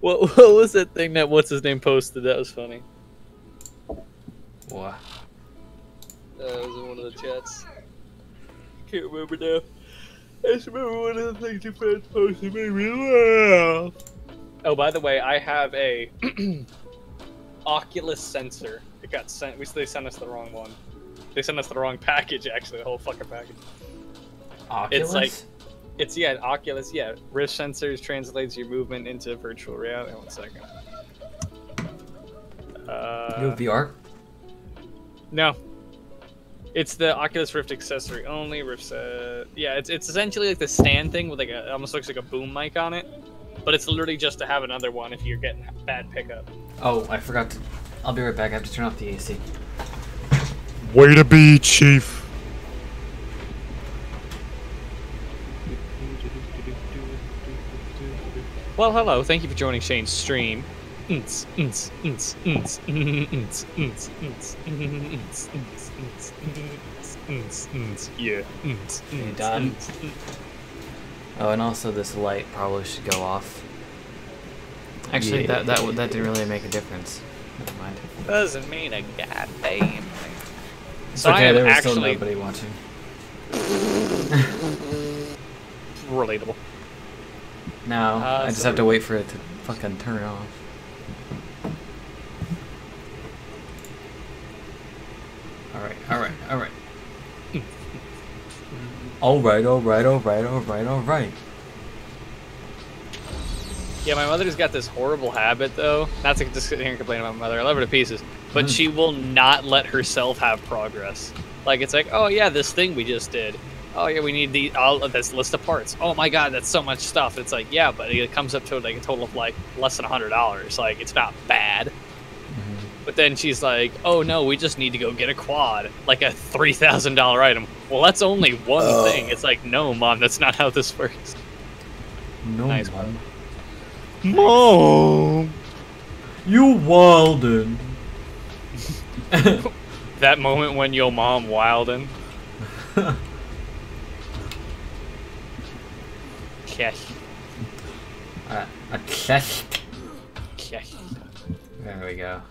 What was that thing that what's-his-name posted? That was funny. What? That was in one of the chats. Can't remember now. I just remember one of the things your friends posted made me laugh. Oh, by the way, I have a Oculus sensor. It got sent. They sent us the wrong one. They sent us the wrong package, actually. The whole fucking package. Oculus? It's like... It's, yeah, Oculus, yeah. Rift sensors translates your movement into virtual reality. One second. You have VR? No. It's the Oculus Rift accessory only. Rift, yeah, it's essentially like the stand thing with like a, it almost looks like a boom mic on it. But it's literally just to have another one if you're getting bad pickup. Oh, I forgot to, I'll be right back. I have to turn off the AC. Way to be, Chief. Well, hello. Thank you for joining Shane's stream. Yeah. You done? Oh, and also this light probably should go off. Actually, yeah. that didn't really make a difference. Never mind. Doesn't mean a goddamn thing. So okay, there was actually... still nobody watching. Relatable. No, I just have to wait for it to fucking turn off. Alright, alright, alright. Alright, alright, alright, alright, alright. Yeah, my mother's got this horrible habit, though. Not to just sit here and complain about my mother, I love her to pieces. But she will not let herself have progress. Like, it's like, oh yeah, this thing we just did. Oh yeah, we need the all of this list of parts. Oh my god, that's so much stuff. It's like, yeah, but it comes up to like a total of like less than $100. Like, it's not bad. But then she's like, oh no, we just need to go get a quad, like a $3,000 item. Well, that's only one thing. It's like, no, mom, that's not how this works. No, nice mom. Mom, you wildin'. That moment when your mom wildin'. Cash. A chest. Cash. There we go.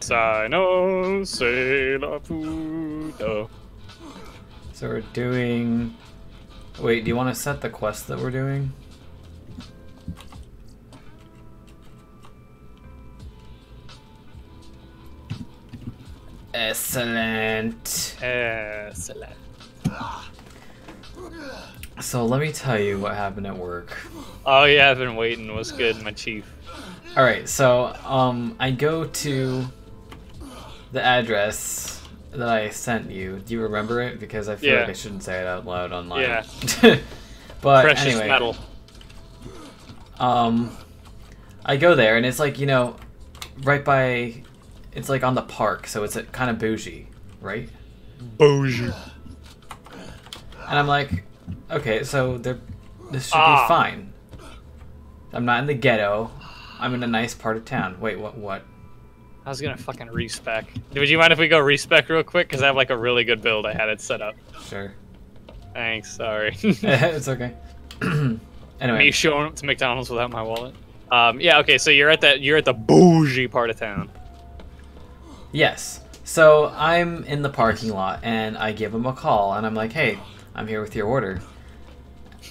Sino se la puta. So we're doing. Wait, do you want to set the quest that we're doing? Excellent. Excellent. So let me tell you what happened at work. Oh yeah, I've been waiting. What's good, my chief? Alright, so I go to the address that I sent you. Do you remember it? Because I feel like I shouldn't say it out loud online. Yeah. But precious anyway, metal. I go there and it's like, you know, right by, it's like on the park, so it's kind of bougie, right? Bougie. And I'm like, okay, so this should be fine. I'm not in the ghetto. I'm in a nice part of town. Wait, what? I was gonna fucking respec. Would you mind if we go respec real quick? Because I have like a really good build. I had it set up. Sure. Thanks, sorry. It's okay. Anyway. Me showing up to McDonald's without my wallet. Yeah, okay, so you're at the bougie part of town. Yes. So I'm in the parking lot and I give him a call and I'm like, hey, I'm here with your order.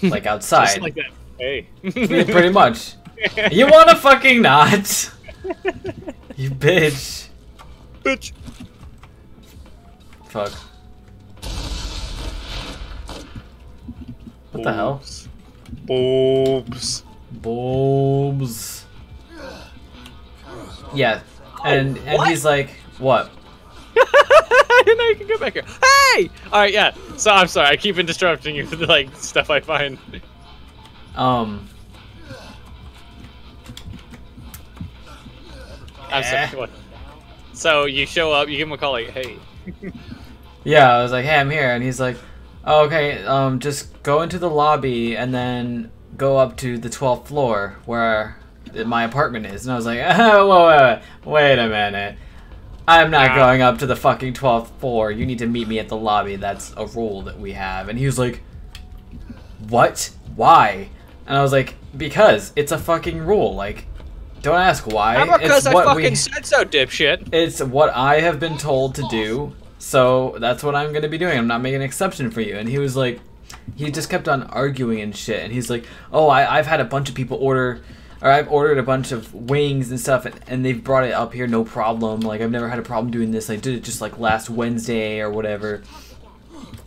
Like outside. Just like that. Hey. Pretty much. You wanna fucking not? You bitch. Bitch. Fuck. What the hell? Bulbs. Bulbs. Yeah. And he's like, what? I didn't know you could go back here. Hey! Alright, yeah. So I'm sorry, I keep interrupting you with like stuff I find. I'm sorry, what? So you show up, you give him a call like, hey. Yeah, I was like, hey, I'm here, and he's like, oh, okay, just go into the lobby and then go up to the 12th floor where my apartment is. And I was like, oh, wait a minute. I'm not going up to the fucking 12th floor. You need to meet me at the lobby. That's a rule that we have. And he was like, what? Why? And I was like, because it's a fucking rule. Like, Don't ask why. How about because I fucking said so, dipshit? It's what I have been told to do, so that's what I'm gonna be doing. I'm not making an exception for you. And he was like, he just kept on arguing and shit. And he's like, oh, I've had a bunch of people order, or I've ordered a bunch of wings and stuff, and they've brought it up here, no problem. Like, I've never had a problem doing this. I did it just like last Wednesday or whatever.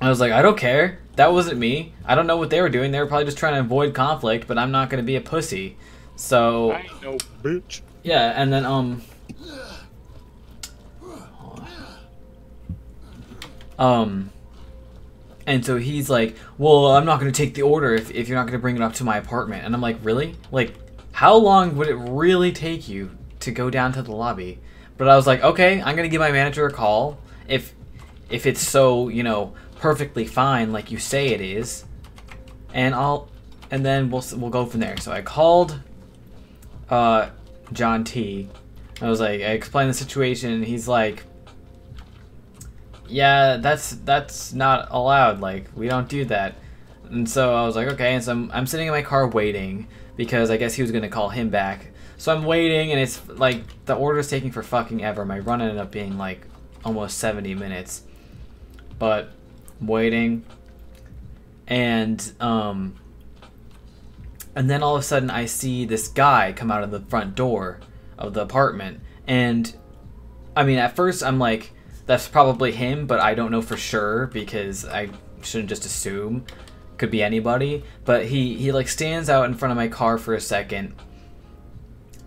I was like, I don't care. That wasn't me. I don't know what they were doing. They were probably just trying to avoid conflict, but I'm not gonna be a pussy. So I ain't no bitch. Yeah, and then and so he's like, well, I'm not gonna take the order if you're not gonna bring it up to my apartment. And I'm like, really? Like, how long would it really take you to go down to the lobby? But I was like, okay, I'm gonna give my manager a call. If it's so, you know, perfectly fine like you say it is, and then we'll go from there. So I called John T. I was like, I explained the situation, and he's like, yeah, that's not allowed. Like, we don't do that. And so I was like, okay. And so I'm sitting in my car waiting, because I guess he was gonna call him back. So I'm waiting, and it's like the order's taking for fucking ever. My run ended up being like almost 70 minutes, but I'm waiting, and then all of a sudden I see this guy come out of the front door of the apartment. And I mean, at first I'm like, that's probably him, but I don't know for sure, because I shouldn't just assume. Could be anybody. But he like stands out in front of my car for a second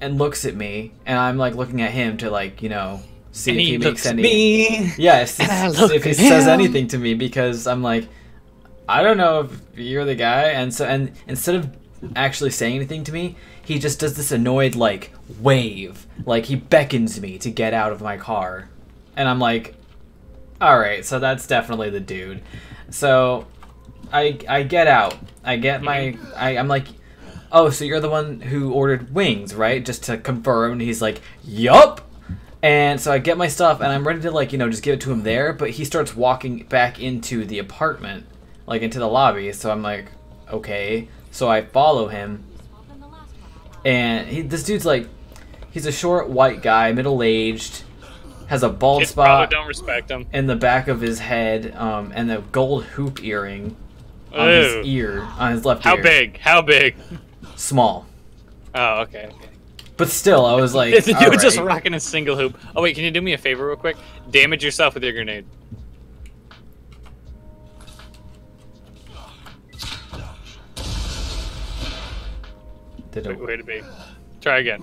and looks at me, and I'm like looking at him to, like, you know, see if he makes any, yeah, see if he says anything to me, because I'm like, I don't know if you're the guy. And so, and instead of actually saying anything to me, he just does this annoyed, like, wave, like he beckons me to get out of my car. And I'm like, all right, so that's definitely the dude. So I get out. I get my, I'm like, oh, so you're the one who ordered wings, right? Just to confirm. And he's like, yup. And so I get my stuff, and I'm ready to, like, you know, just give it to him there, but he starts walking back into the apartment, like into the lobby. So I'm like, okay. So I follow him, and this dude's like, he's a short white guy, middle-aged, has a bald spot don't respect him. In the back of his head, and a gold hoop earring on his ear, on his left ear. How big? How big? Small. Oh, okay, okay. But still, I was like, you were just rocking a single hoop. Oh, wait, can you do me a favor real quick? Damage yourself with your grenade. Didn't work. Way to be. Try again.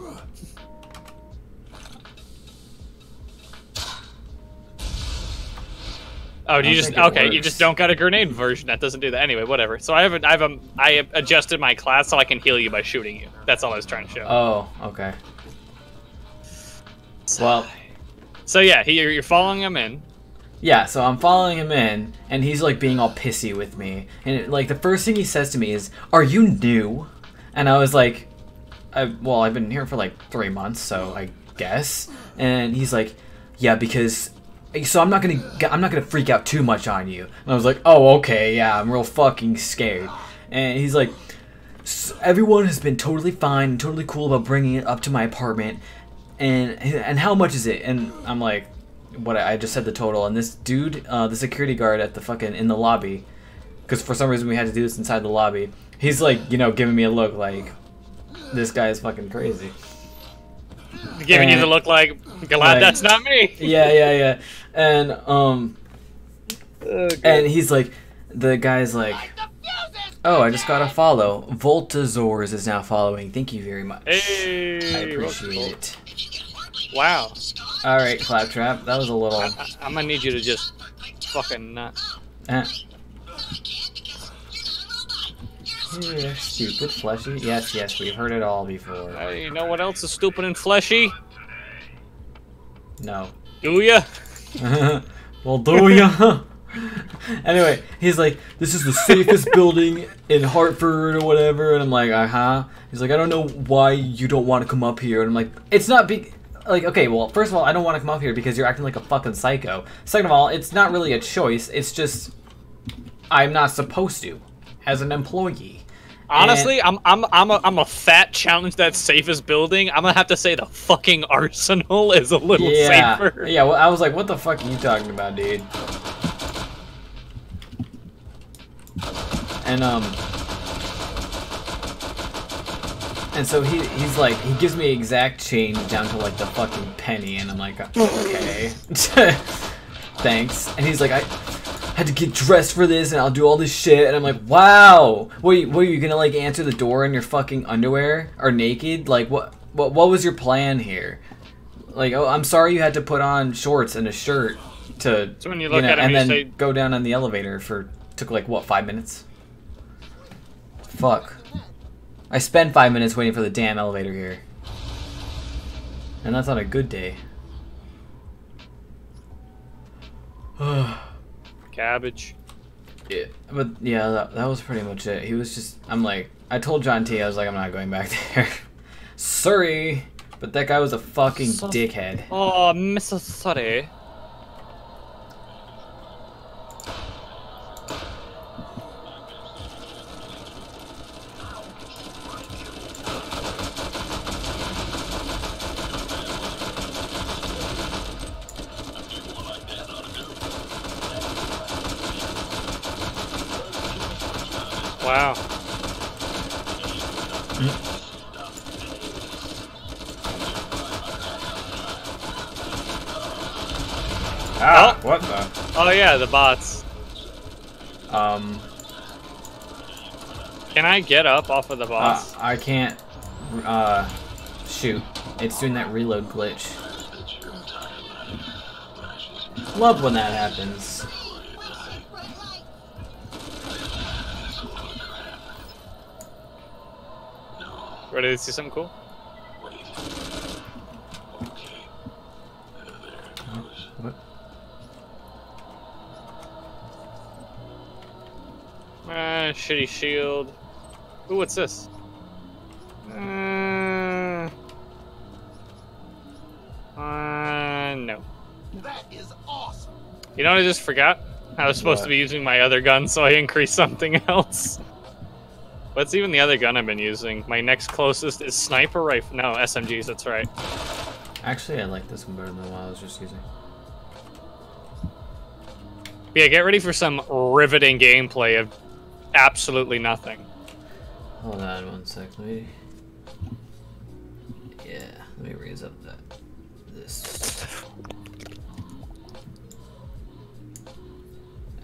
Oh, you just, okay, works. You just don't got a grenade version. That doesn't do that. Anyway, whatever. So I adjusted my class so I can heal you by shooting you. That's all I was trying to show. Oh, okay. Well. So yeah, you're following him in. Yeah, so I'm following him in, and he's like being all pissy with me. And like the first thing he says to me is, are you new? And I was like, well, I've been here for like 3 months, so I guess. And he's like, yeah, because... So I'm not gonna freak out too much on you. And I was like, oh, okay, yeah, I'm real fucking scared. And he's like, everyone has been totally fine and totally cool about bringing it up to my apartment. And how much is it? And I'm like, what? I just said the total. And this dude, the security guard at the fucking in the lobby, because for some reason we had to do this inside the lobby. He's like, you know, giving me a look like, this guy is fucking crazy. Giving you the look like, glad that's not me. Yeah. And and he's like, the guy's like, oh, I just gotta follow. Voltazors is now following. Thank you very much. Hey, I appreciate it. Wow. All right, Claptrap. That was a little. I'm gonna need you to just fucking not. You're stupid, fleshy. Yes, we've heard it all before. You know what else is stupid and fleshy? No. Do ya? Well, do ya? Anyway, he's like, this is the safest building in Hartford or whatever, and I'm like, uh-huh. He's like, I don't know why you don't want to come up here, and I'm like, it's not big. Like, okay, well, first of all, I don't want to come up here because you're acting like a fucking psycho. Second of all, it's not really a choice. It's just I'm not supposed to as an employee. Honestly, and I'm a fat challenge that's safest building. I'm gonna have to say the fucking arsenal is a little safer. Yeah, well, I was like, what the fuck are you talking about, dude? And so he's like, he gives me exact change down to like the fucking penny, and I'm like, okay, thanks. And he's like, I had to get dressed for this, and I'll do all this shit, and I'm like, wow! Wait, what, are you gonna, like, answer the door in your fucking underwear? Or naked? Like, what was your plan here? Like, oh, I'm sorry you had to put on shorts and a shirt to, so when you look at him, and then say, go down on the elevator for, took, like, what, 5 minutes? Fuck. I spent 5 minutes waiting for the damn elevator here. And that's on a good day. Ugh. Cabbage. Yeah, but yeah, that was pretty much it. He was just, I'm like, I told John T, I was like, I'm not going back there. Sorry, but that guy was a fucking dickhead. Oh, Mrs. Sorry. Wow. Ah, oh. What the? Oh yeah, the bots. Can I get up off of the bots? I can't, shoot. It's doing that reload glitch. Love when that happens. Ready to see something cool? What? Shitty shield. Ooh, what's this? No. That is awesome. You know what I just forgot? I was supposed to be using my other gun, so I increased something else. What's even the other gun I've been using? My next closest is sniper rifle. No, SMGs, that's right. Actually, I like this one better than the one I was just using. Yeah, get ready for some riveting gameplay of absolutely nothing. Hold on one sec, let me raise up this.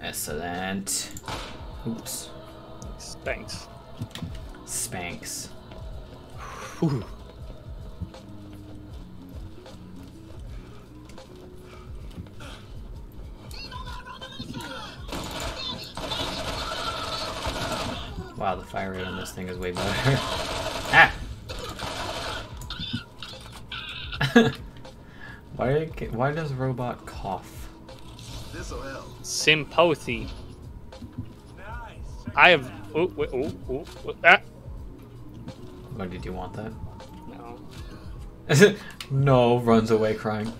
Excellent. Oops. Thanks. Spanks. Whew. Wow, the fire rate on this thing is way better. Ah! Why does robot cough? This'll help. Sympathy. Nice. I have. Ooh. Ah. Oh, did you want that? No. No, runs away crying.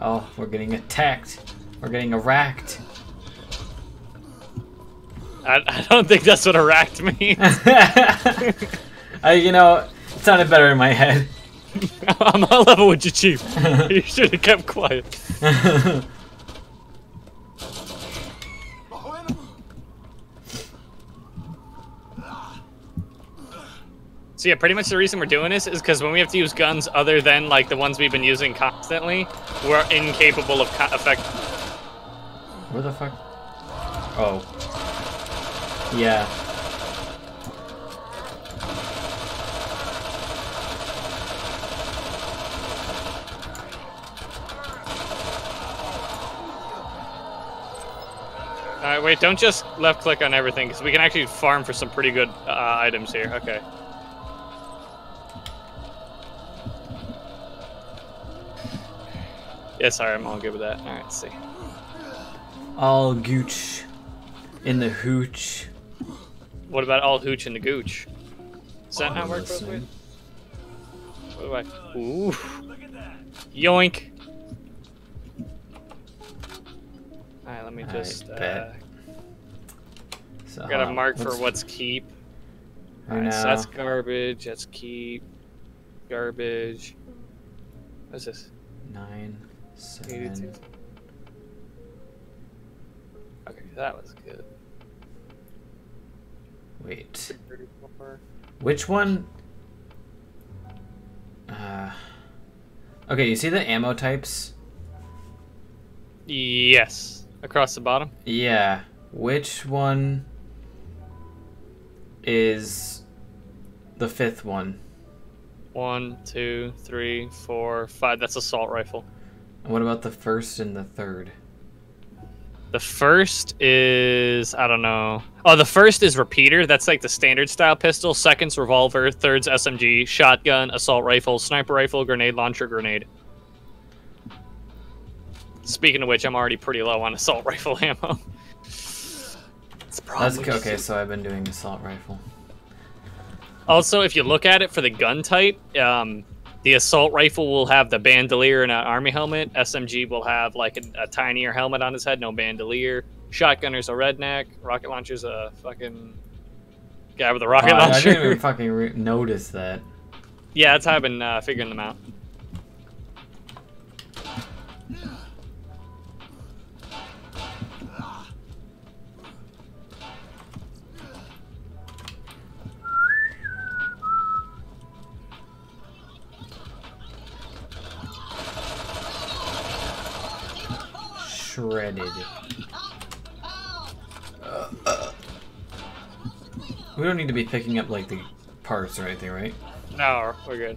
Oh, we're getting attacked. We're getting racked. I don't think that's what racked means. You know, it sounded better in my head. I'm not level with you, Chief. You should have kept quiet. So yeah, pretty much the reason we're doing this is because when we have to use guns other than like the ones we've been using constantly, we're incapable of effect. Where the fuck? Oh. Yeah. Alright, wait, don't just left click on everything because we can actually farm for some pretty good items here. Okay. Yeah, sorry, I'm all good with that. All right, let's see. All gooch in the hooch. What about all hooch in the gooch? Does that not work properly? What do I? Ooh. Yoink. All right, let me just. So, I gotta mark for what's keep. Alright, so that's garbage, that's keep. Garbage. What's this? 9, 7. 82. Okay, that was good. Wait. Which one? Okay, you see the ammo types? Yes. Across the bottom? Yeah. Which one is the fifth one? 1, 2, 3, 4, 5. That's assault rifle. And what about the first and the third? The first is, I don't know. Oh, the first is repeater. That's like the standard style pistol. Second's revolver. Third's SMG. Shotgun. Assault rifle. Sniper rifle. Grenade launcher. Grenade. Speaking of which, I'm already pretty low on assault rifle ammo. It's probably that's okay. So I've been doing assault rifle. Also, if you look at it for the gun type, the assault rifle will have the bandolier and an army helmet. SMG will have like a tinier helmet on his head, no bandolier. Shotgunner's a redneck. Rocket launcher's a fucking guy with a rocket launcher. I didn't even fucking notice that. Yeah, that's how I've been figuring them out. Shredded. We don't need to be picking up like the parts or anything, right? No, we're good.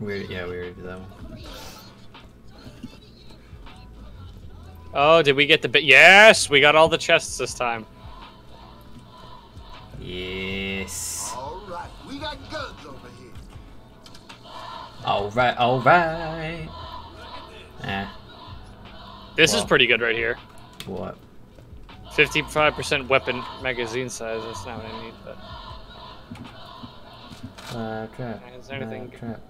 Yeah, we already did that one. Oh, did we get the bit? Yes, we got all the chests this time. Yes. All right, we got guns over here. All right, all right. Eh. This is pretty good right here. What? 55% weapon magazine size. That's not what I need, but... Claptrap. Is there anything... Claptrap.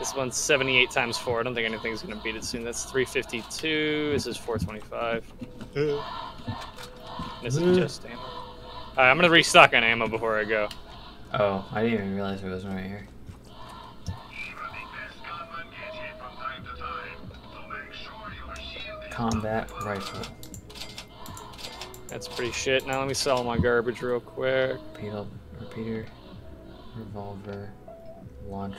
This one's 78 times 4. I don't think anything's going to beat it soon. That's 352. This is 425. This is just ammo. Alright, I'm going to restock on ammo before I go. Oh, I didn't even realize it wasn't right here. Combat rifle. That's pretty shit. Now let me sell my garbage real quick. Repeater, revolver, launcher.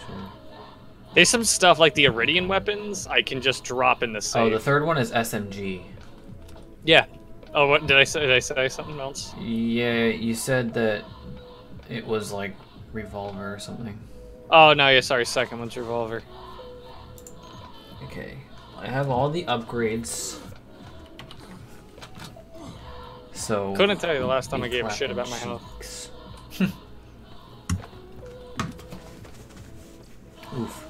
There's some stuff like the Iridian weapons I can just drop in the same. Oh, the third one is SMG. Yeah. Oh, what did I say? Did I say something else? Yeah, you said that it was like revolver or something. Oh no, yeah, sorry. Second one's revolver. Okay. I have all the upgrades. So couldn't tell you the last time I gave a shit about my health. Oof.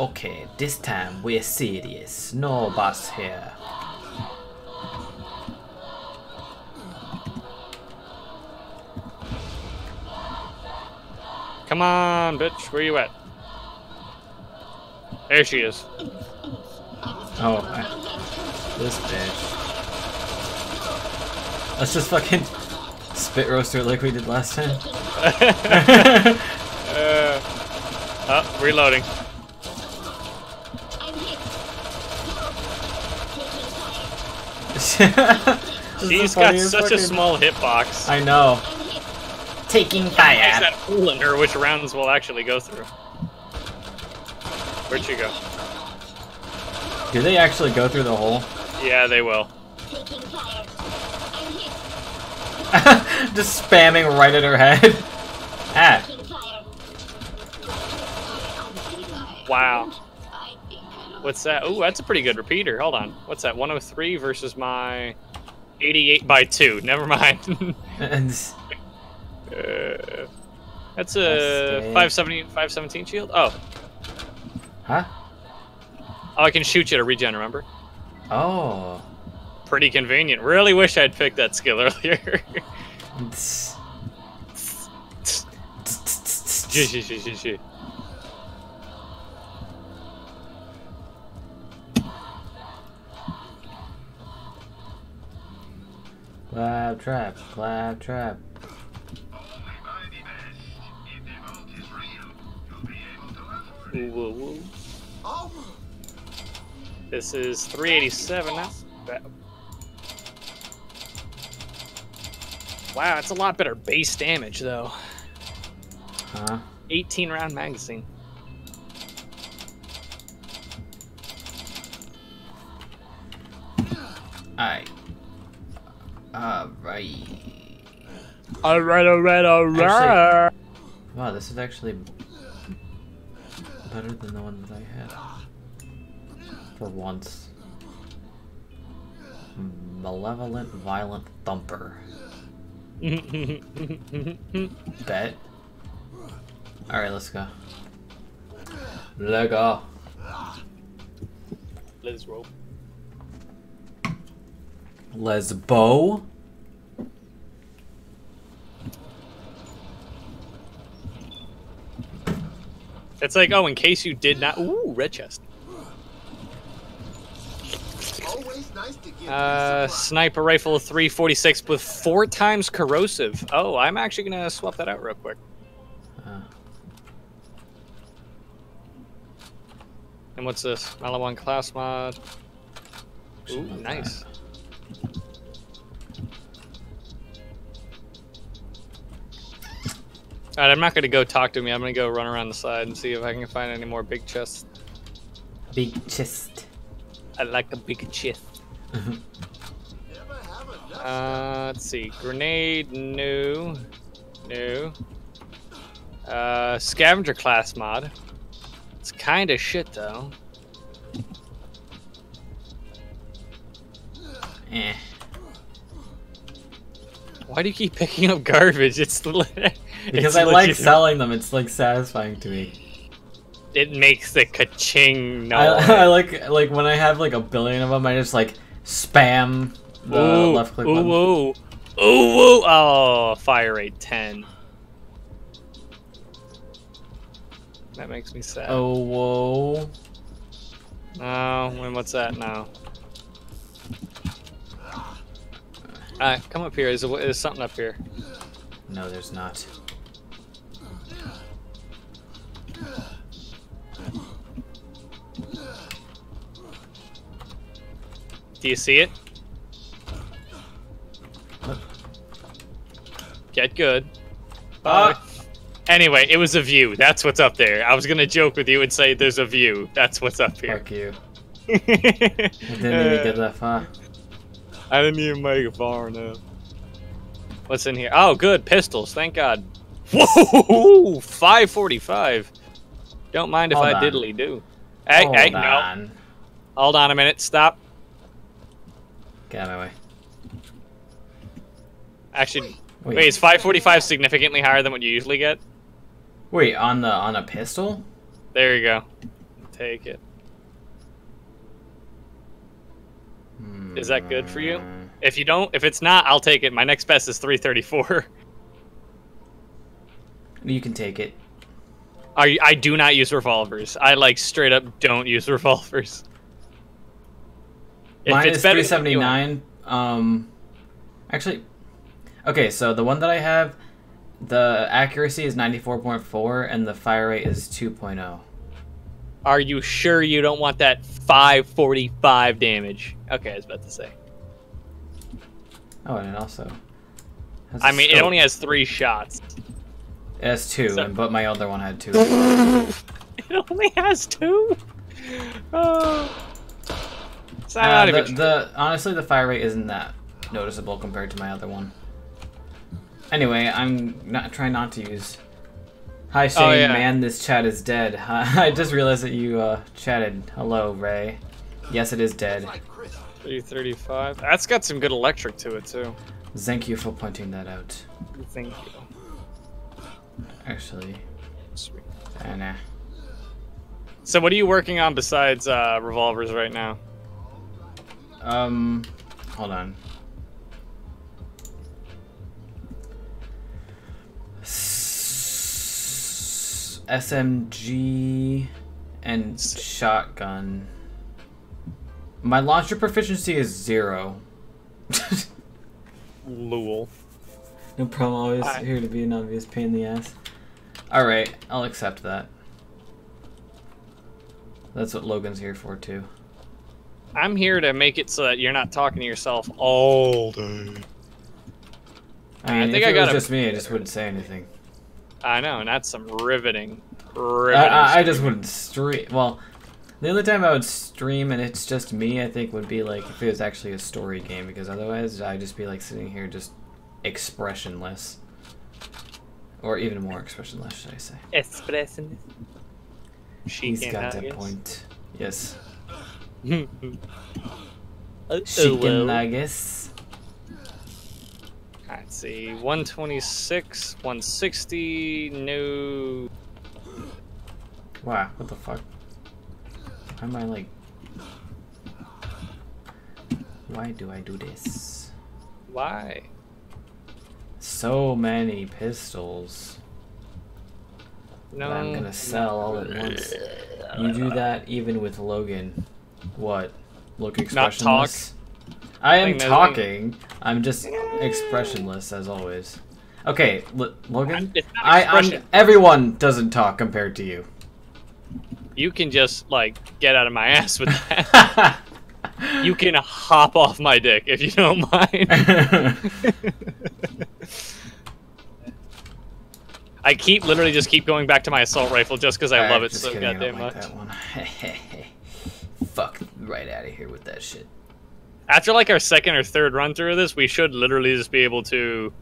Okay, this time we're serious. No boss here. Come on, bitch. Where you at? There she is. Oh, this bitch. Let's just fucking spit roast her like we did last time. Oh, reloading. She's got such a small hitbox. I know. Taking fire. Makes that hole in her, which rounds will actually go through. Where'd she go? Do they actually go through the hole? Yeah, they will. Just spamming right at her head. Ah. Wow. What's that? Ooh, that's a pretty good repeater. Hold on. What's that? 103 versus my 88 by 2. Never mind. That's a 517 shield? Oh. Huh? Oh, I can shoot you to regen, remember? Oh. Pretty convenient. Really wish I'd picked that skill earlier. Claptrap, Claptrap. Whoa, whoa, whoa. This is 387. That's bad. Wow, that's a lot better base damage though. Huh? 18 round magazine. Alright. Alright. Actually, wow, this is actually better than the one that I had. For once. Malevolent, violent thumper. Bet. Alright, let's go. Let go. Let's roll. Let's bow. It's like, oh, in case you did not. Ooh, red chest. Always nice to get sniper rifle 346 with 4 times corrosive. Oh, I'm actually gonna swap that out real quick. And what's this? Malawan class mod. Ooh, nice. Alright, I'm not gonna go talk to me. I'm gonna go run around the side and see if I can find any more big chests. Big chest. I like a big chest. Let's see. Grenade, new. New. Scavenger class mod. It's kinda shit though. Eh. Why do you keep picking up garbage? It's because I like selling them. It's like satisfying to me. It makes the ka-ching noise. I like when I have like a billion of them. I just like spam the left click button. Ooh, ooh, ooh! Oh, fire rate 10. That makes me sad. Oh, whoa! Oh, and what's that now? Alright, come up here. There's something up here. No, there's not. Do you see it? Get good. Bye. Anyway, it was a view. That's what's up there. I was gonna joke with you and say there's a view. That's what's up here. Fuck you. I didn't even get that far. I didn't even make it far enough. What's in here? Oh, good. Pistols. Thank God. Whoa! 545. Don't mind if I diddly do. Hey, hey, no. Hold on a minute. Stop. Get out of my way. Actually, wait, is 545 significantly higher than what you usually get? Wait, on a pistol? There you go. Take it. Is that good for you? If you don't, if it's not, I'll take it. My next best is 334. You can take it. I do not use revolvers. I like straight up don't use revolvers. Mine is 379. Actually, okay. So the one that I have, the accuracy is 94.4 and the fire rate is 2.0. Are you sure you don't want that 545 damage? Okay, I was about to say. Oh, and it also has it only has 3 shots. It has 2, so... but my other one had 2. It only has 2? Oh. It's not even... honestly, the fire rate isn't that noticeable compared to my other one. Anyway, I'm not trying not to use... Hi Shane, oh, yeah. Man, this chat is dead. I just realized that you chatted. Hello, Ray. Yes, it is dead. 335. That's got some good electric to it, too. Thank you for pointing that out. Thank you. Actually. Sweet. Nah. So what are you working on besides revolvers right now? Hold on. SMG and shotgun. My launcher proficiency is 0. Lul. No problem, always here to be an obvious pain in the ass. Alright, I'll accept that. That's what Logan's here for, too. I'm here to make it so that you're not talking to yourself all day. I mean, I think if it was just me, I just wouldn't say anything. I know, and that's some riveting I just wouldn't stream. Well, the only time I would stream and it's just me, I think, would be like if it was actually a story game, because otherwise I'd just be like sitting here just expressionless. Or even more expressionless, should I say. Expressionless. She's got that point. Yes. Chicken nuggets. Let's see, 126, 160, no... Wow, what the fuck? Why am I like... Why do I do this? Why? So many pistols. No. That I'm gonna sell all at once. You do that even with Logan. What? Look expressionless? Not talk. I am talking. I'm just expressionless as always. Okay, Logan. I'm everyone doesn't talk compared to you. You can just like get out of my ass with that. You can hop off my dick if you don't mind. I keep literally just keep going back to my assault rifle just because I love it so goddamn much. That one. Fuck right out of here with that shit. After like our second or third run through of this, we should literally just be able to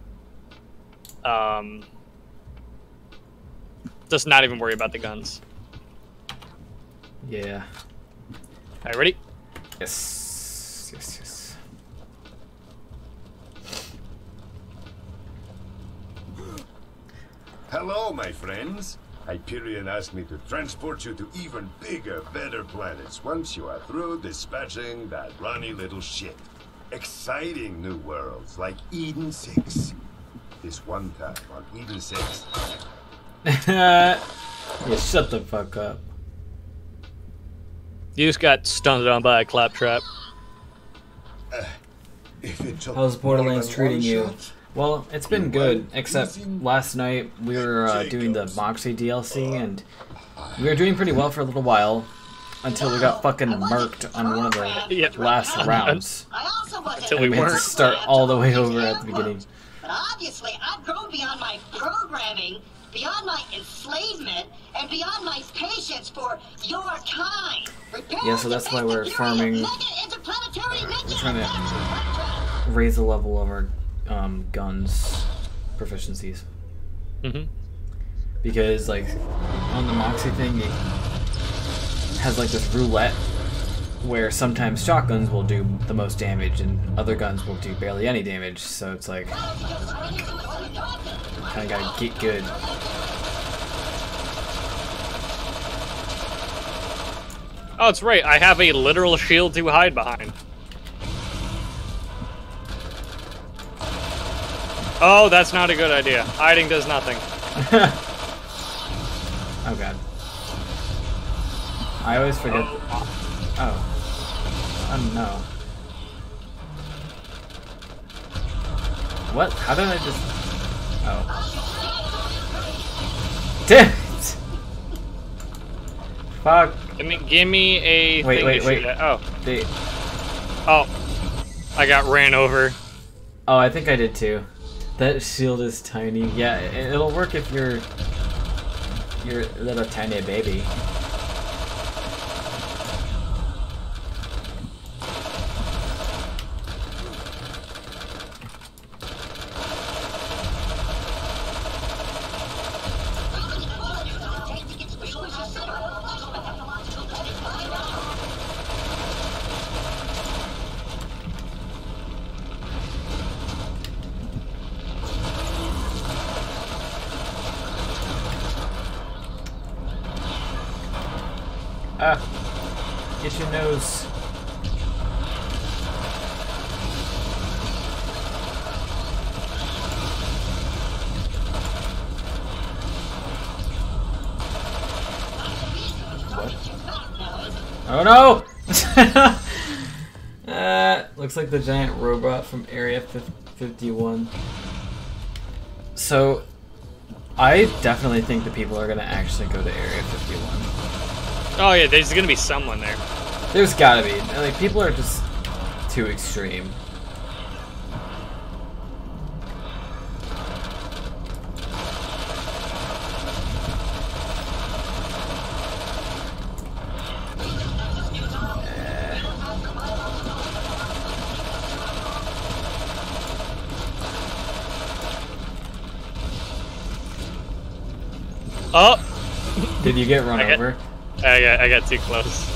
just not even worry about the guns. Yeah. Alright, ready? Yes. Yes, yes. Hello, my friends. Hyperion asked me to transport you to even bigger, better planets once you are through dispatching that runny little shit. Exciting new worlds like Eden 6. This one time on Eden 6. Yeah, shut the fuck up. You just got stunned on by a claptrap. How's Borderlands treating you? Well, it's been good, except last night we were doing the Moxie DLC, and we were doing pretty well for a little while until we got fucking murked on one of the last rounds. Until we had to start all the way over at the beginning. But obviously, I've grown beyond my programming, beyond my enslavement, and beyond my patience for your kind. Yeah, so that's why we're farming. We're trying to raise the level of our guns proficiencies. Mm-hmm. Because like on the Moxie thing, it has like this roulette where sometimes shotguns will do the most damage and other guns will do barely any damage, so it's like kinda gotta get good. Oh, it's right, I have a literal shield to hide behind. Oh, that's not a good idea. Hiding does nothing. Oh god. I always forget. Oh. Oh no. What? How did I just... Oh. Damn it! Fuck. Give me a... Wait, wait, wait. Oh. Oh. I got ran over. Oh, I think I did too. That shield is tiny. Yeah, it'll work if you're a little tiny baby. Get your nose. What? Oh no! Looks like the giant robot from Area 51. So, I definitely think the people are going to actually go to Area 51. Oh yeah, there's going to be someone there. There's gotta be. Like, people are just too extreme. Oh! Did you get run over? I got too close.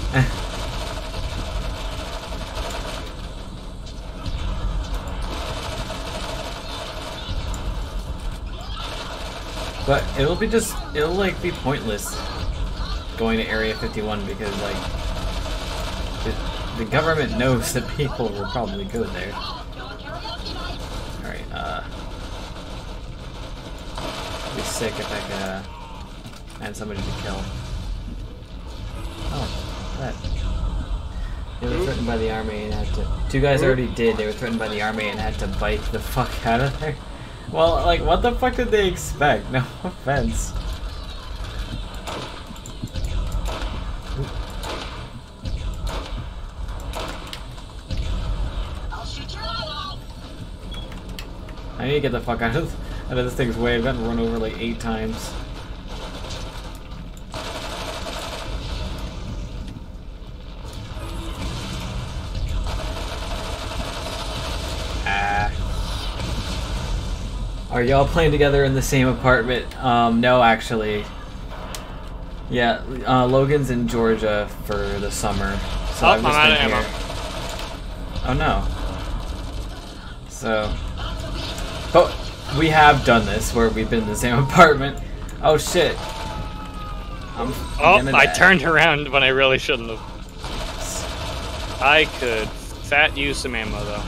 But it'll be just, it'll like be pointless going to Area 51 because like the government knows that people will probably go there. Alright, it'd be sick if I could find somebody to kill. Oh, that. They were threatened by the army and had to... Two guys already did. They were threatened by the army and had to bite the fuck out of there. Well, like, what the fuck did they expect? No offense. I need to get the fuck out of this thing's way. I've gotten run over like 8 times. Are y'all playing together in the same apartment? No, actually. Yeah, Logan's in Georgia for the summer. So I'm just out of ammo. Oh no. So, but we have done this where we've been in the same apartment. Oh shit. Oh, I turned around when I really shouldn't have. I could fat use some ammo though.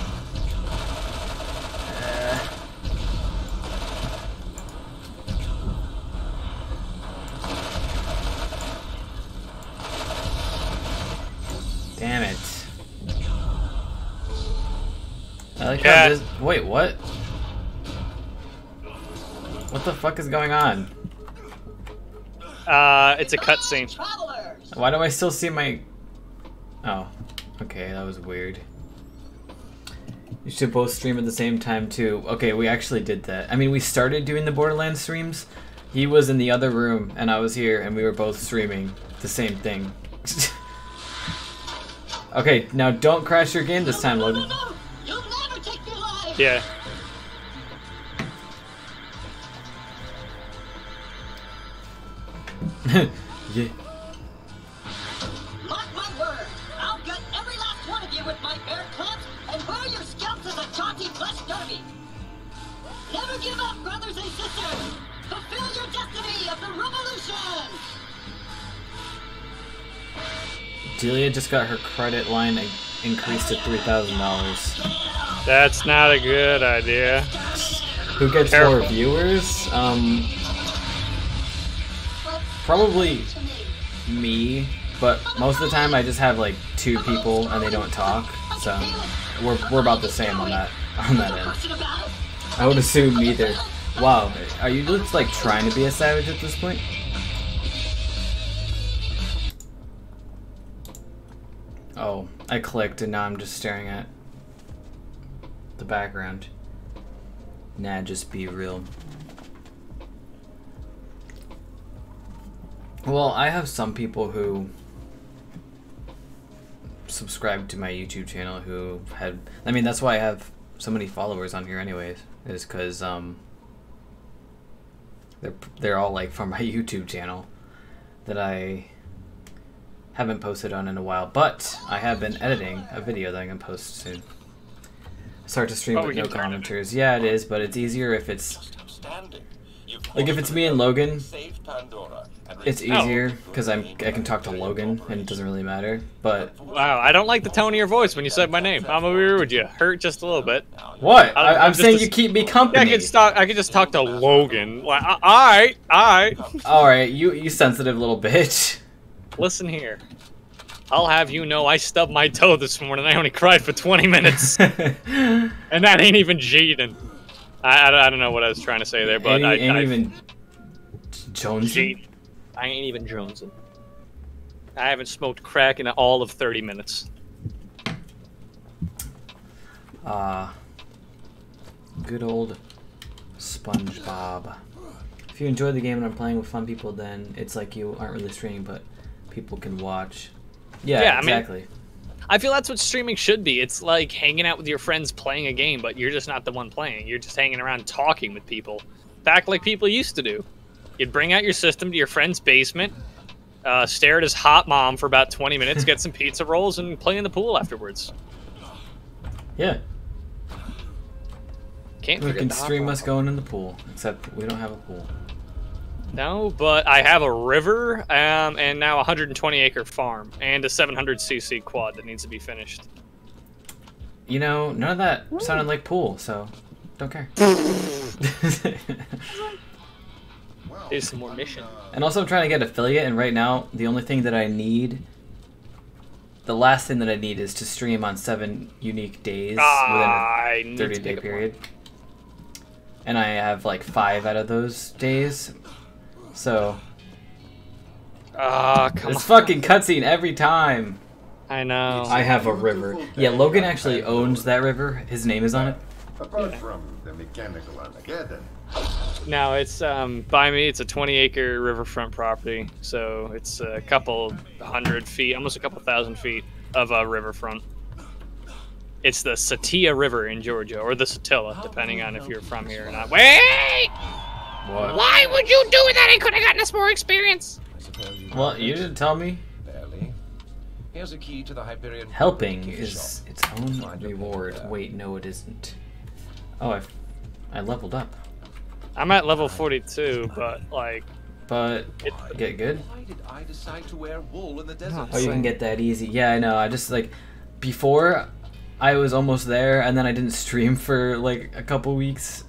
Damn it. I like how this... Wait, what? What the fuck is going on? It's a cutscene. Why do I still see my... Oh. Okay, that was weird. You should both stream at the same time, too. Okay, we actually did that. I mean, we started doing the Borderlands streams. He was in the other room, and I was here, and we were both streaming the same thing. Okay, now don't crash your game this time, Logan. No. You'll never take your life. Yeah. Yeah. Mark my word, I'll gut every last one of you with my bare clubs and wear your scalps as a jaunty plush derby. Never give up, brothers and sisters. Fulfill your destiny of the revolution. Delia just got her credit line increased to $3,000. That's not a good idea. Who gets more viewers? Probably me, but most of the time I just have like 2 people and they don't talk, so we're about the same on that end. I would assume either. Wow, are you just like trying to be a savage at this point? Oh, I clicked and now I'm just staring at the background. Nah, just be real. Well, I have some people who subscribed to my YouTube channel who had... I mean, that's why I have so many followers on here anyways, is because they're all like from my YouTube channel that I... haven't posted on in a while, but I have been editing a video that I'm gonna post soon. It's hard to stream with no commenters. Yeah, it is, but it's easier if it's like if it's me and Logan. It's easier because I can talk to Logan and it doesn't really matter. But wow, I don't like the tone of your voice when you said my name. I'm over here with you. Hurt just a little bit. What? I'm saying you keep me company. Yeah, I could just talk to Logan. Like, all right. You sensitive little bitch. Listen here. I'll have you know I stubbed my toe this morning. I only cried for 20 minutes. And that ain't even cheating. I don't know what I was trying to say there, but I ain't even jonesing. I haven't smoked crack in all of 30 minutes. Good old SpongeBob. If you enjoy the game and are playing with fun people, then it's like you aren't really streaming, but people can watch. Yeah, exactly. I mean, I feel that's what streaming should be. It's like hanging out with your friends playing a game, but you're just not the one playing. You're just hanging around talking with people. Back like people used to do. You'd bring out your system to your friend's basement, stare at his hot mom for about 20 minutes, get some pizza rolls, and play in the pool afterwards. Yeah. Can't we can stream us going in the pool, except we don't have a pool. No, but I have a river, and now a 120-acre farm, and a 700cc quad that needs to be finished. You know, none of that sounded like pool, so don't care. There's some more mission. And also I'm trying to get affiliate, and right now, the only thing that I need, the last thing that I need is to stream on 7 unique days within a 30-day period. And I have like 5 out of those days. So, come on. It's fucking cutscene every time. I know. I have a river. Yeah, Logan actually owns that river. His name is on it. Apart from the mechanical Armageddon. No, it's by me. It's a 20-acre riverfront property. So it's a couple 100 feet, almost a couple 1,000 feet of a riverfront. It's the Satilla River in Georgia, or the Satilla, depending on if you're from here or not. Wait! What? Why would you do that? I could have gotten us more experience. Well, you didn't tell me. Barely. Here's a key to the Hyperion. Helping is its own reward. Wait, no, it isn't. Oh, I leveled up. I'm at level 42, but like. But get good. Why did I decide to wear wool in the desert? Oh, you can get that easy. Yeah, I know. I just like before, I was almost there, and then I didn't stream for like a couple weeks.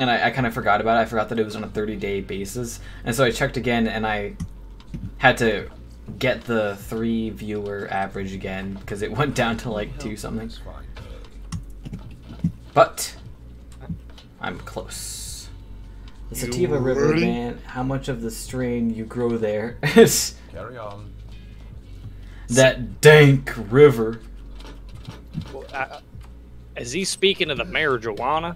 And I kind of forgot about it. I forgot that it was on a 30-day basis. And so I checked again, and I had to get the 3-viewer average again, because it went down to, like, 2-something. But I'm close. The Sativa River, man. How much of the strain you grow there is... Carry on. That dank river. Well, is he speaking of the marijuana?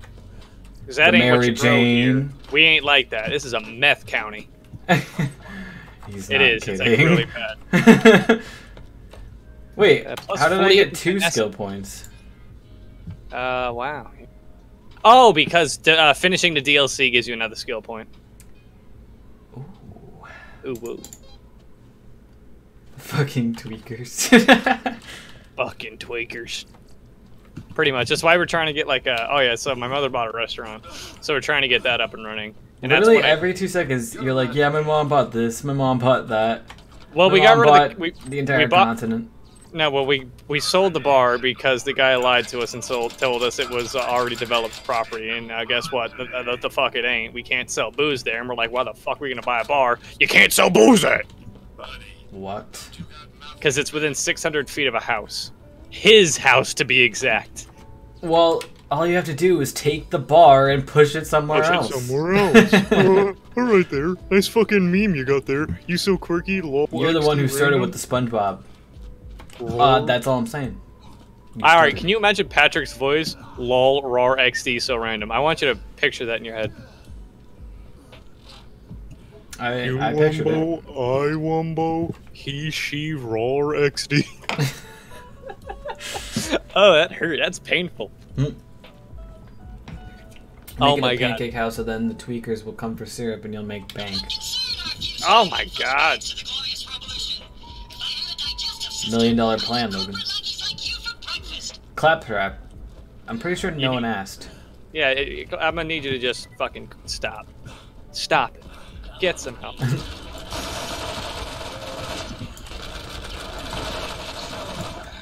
Because that ain't what you grow here. We ain't like that. This is a meth county. He's not kidding. It's like really bad. Wait, how did I get 2 skill points? Wow. Oh, because finishing the DLC gives you another skill point. Ooh. Ooh, woo. Fucking tweakers. Fucking tweakers. Pretty much. That's why we're trying to get like a... Oh yeah, so my mother bought a restaurant. So we're trying to get that up and running. And literally that's every 2 seconds, you're like, yeah, my mom bought this, my mom bought that. Well, we got rid of the entire continent. No, well, we sold the bar because the guy lied to us and told us it was already developed property. And guess what? The fuck it ain't. We can't sell booze there. And we're like, why the fuck are we going to buy a bar? You can't sell booze at! What? Because it's within 600 feet of a house. His house, to be exact. Well, all you have to do is take the bar and push it somewhere else. All right there. Nice fucking meme you got there. You so quirky. Lol. You're the one who started with the SpongeBob. That's all I'm saying. All right, can you imagine Patrick's voice? Lol, rar, XD, so random. I want you to picture that in your head. I pictured it. I wumbo, he, she, rar, XD. Oh, that hurt. That's painful. Mm. Oh my god. Pancake house, so then the tweakers will come for syrup and you'll make bank. Oh my god. $1 million plan, Logan. Claptrap. I'm pretty sure no one asked. Yeah, I'm gonna need you to just fucking stop. Stop it. Get some help.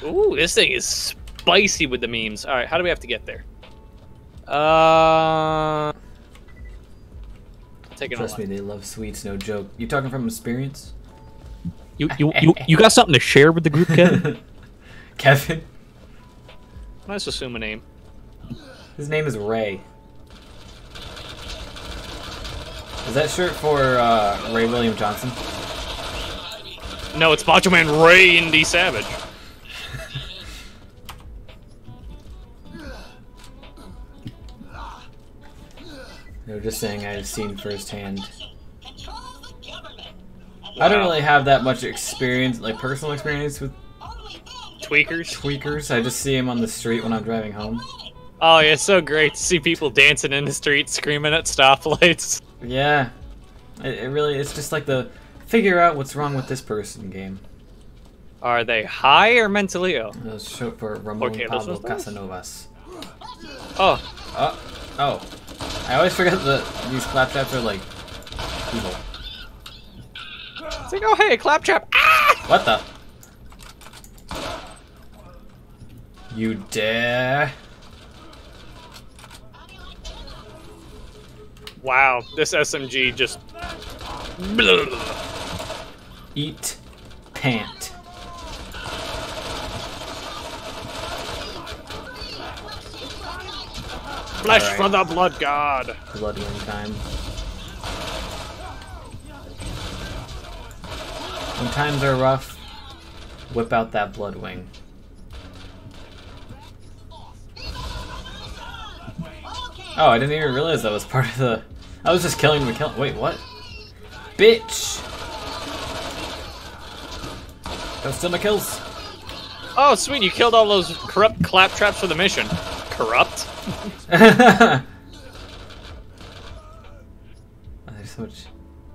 Ooh, this thing is spicy with the memes. All right, how do we have to get there? Trust me, they love sweets, no joke. You talking from experience? You got something to share with the group, Kevin? Kevin? Let's assume a name. His name is Ray. Is that shirt for Ray William Johnson? No, it's Macho Man Ray Indy Savage. They were just saying I've seen firsthand. Wow. I don't really have that much experience, like personal experience with tweakers. Tweakers. I just see them on the street when I'm driving home. Oh, yeah, it's so great to see people dancing in the street, screaming at stoplights. Yeah, it really. It's just like the figure out what's wrong with this person game. Are they high or mentally ill? That's short for Ramon Pablo Casanovas. Oh. Oh. I always forget that these Claptraps are like evil. It's like, oh hey, Claptrap! Ah! What the? You dare? Wow, this SMG just... Eat. Pant. Flesh right. For the blood god. Bloodwing time. When times are rough, whip out that Bloodwing. Oh, I didn't even realize that was part of the... I was just killing the kill. Wait, what? Bitch! Don't steal my kills. Oh, sweet, you killed all those corrupt Claptraps for the mission. Corrupt? There's so much...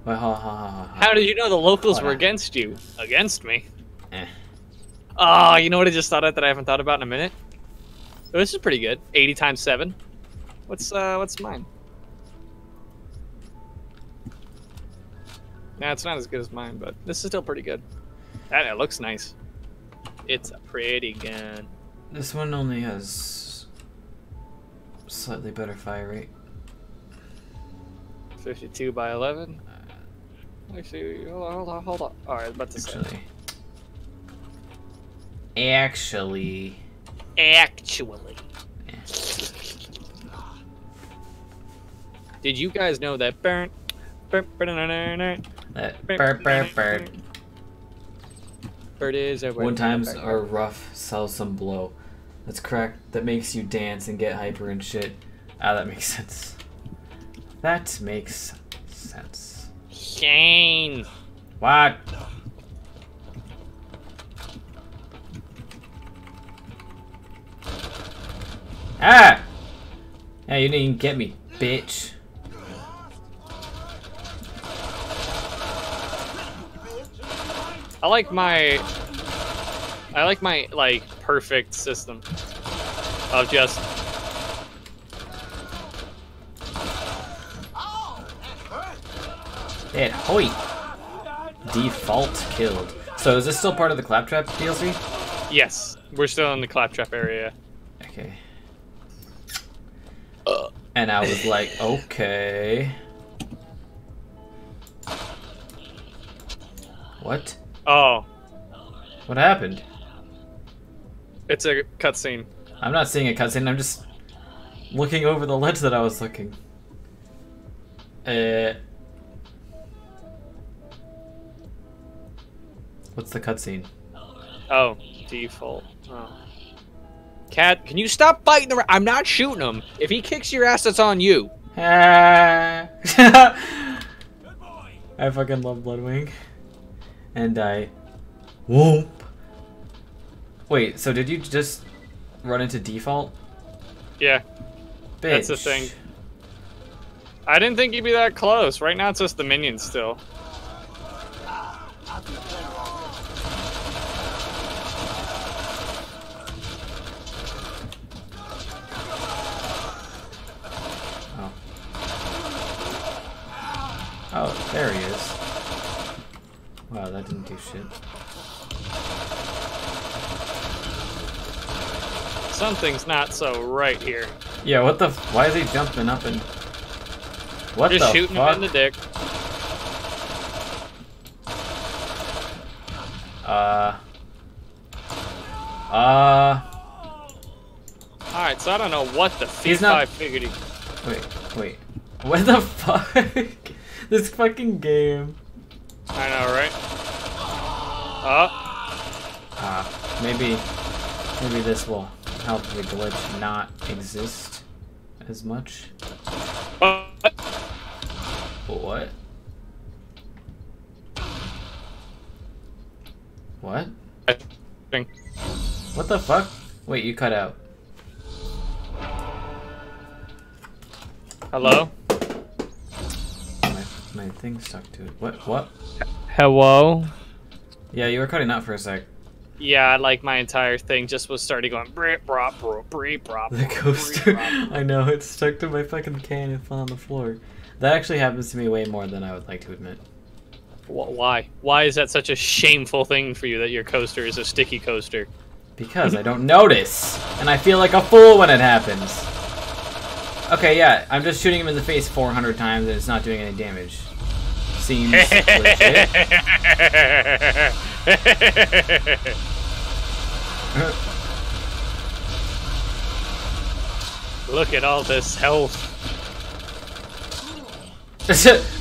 How did you know the locals were against you? Against me? Eh. Oh, you know what I just thought of that I haven't thought about in a minute? Oh, this is pretty good. 80 times 7. What's mine? Nah, it's not as good as mine, but this is still pretty good. And it looks nice. It's a pretty gun. This one only has slightly better fire rate. 52 by 11. Actually, hold on. All right, about to say. Actually. Did you guys know that burnt? Bird is everywhere. When times are rough, sell some blow. That's correct. That makes you dance and get hyper and shit. Ah, that makes sense. That makes sense. Shane. What? Ah! Hey, you didn't even get me, bitch. I like my like perfect system of just that hoit default killed. So is this still part of the Claptrap DLC? Yes, we're still in the Claptrap area. Okay. And I was like, okay. What? Oh. What happened? It's a cutscene. I'm not seeing a cutscene, I'm just looking over the ledge that I was looking. What's the cutscene? Oh, default. Oh. Cat, can you stop fighting the... I'm not shooting him. If he kicks your ass, that's on you. Good boy. I fucking love Bloodwing. And I... Whoop! Wait, so did you just run into default? Yeah. Bitch. That's the thing. I didn't think you'd be that close. Right now it's just the minions still. Oh. Oh, there he is. Wow, that didn't do shit. Something's not so right here. Yeah, what the? Why is he jumping up and? What the fuck? Just shooting him in the dick. Alright, so I don't know what the fuck I figured he... Wait. What the fuck? This fucking game. I know, right? Maybe this will help the glitch not exist as much. What? What? What the fuck? Wait, you cut out. Hello? My thing stuck to it. What? Hello? Yeah, you were cutting out for a sec. Yeah, like my entire thing just was starting going bree brop. The coaster. I know, it's stuck to my fucking can and fell on the floor. That actually happens to me way more than I would like to admit. Why? Why is that such a shameful thing for you that your coaster is a sticky coaster? Because I don't notice, and I feel like a fool when it happens. Okay, yeah, I'm just shooting him in the face 400 times and it's not doing any damage. Seems legit. Look at all this health.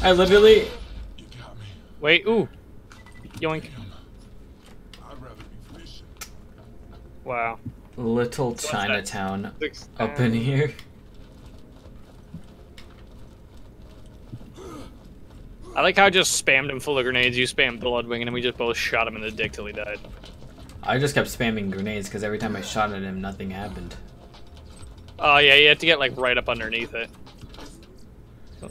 I literally... You got me. Wait, ooh. Yoink. I'd rather be fishing. Wow. Little Chinatown up in here. I like how I just spammed him full of grenades, you spammed Bloodwing, and then we just both shot him in the dick till he died. I just kept spamming grenades, because every time I shot at him, nothing happened. Oh yeah, you have to get like right up underneath it. Oh,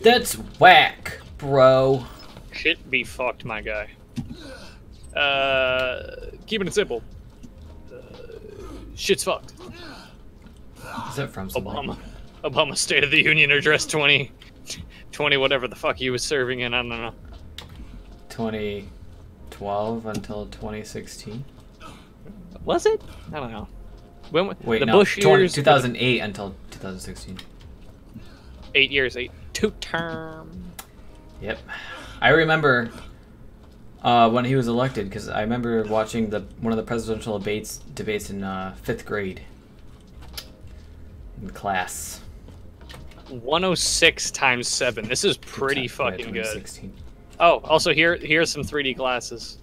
that's whack, bro. Shit be fucked, my guy. Keeping it simple. Shit's fucked. Is that from somebody? Obama State of the Union Address 2020, whatever the fuck he was serving in, I don't know. 2012 until 2016? Was it? I don't know. When, wait, the no, Bush 20, years... 2008 until 2016. 8 years, two-term. Yep. I remember when he was elected, because I remember watching one of the presidential debates in 5th grade. In class. 106 times 7. This is pretty fucking good. Oh, also here's some 3D glasses.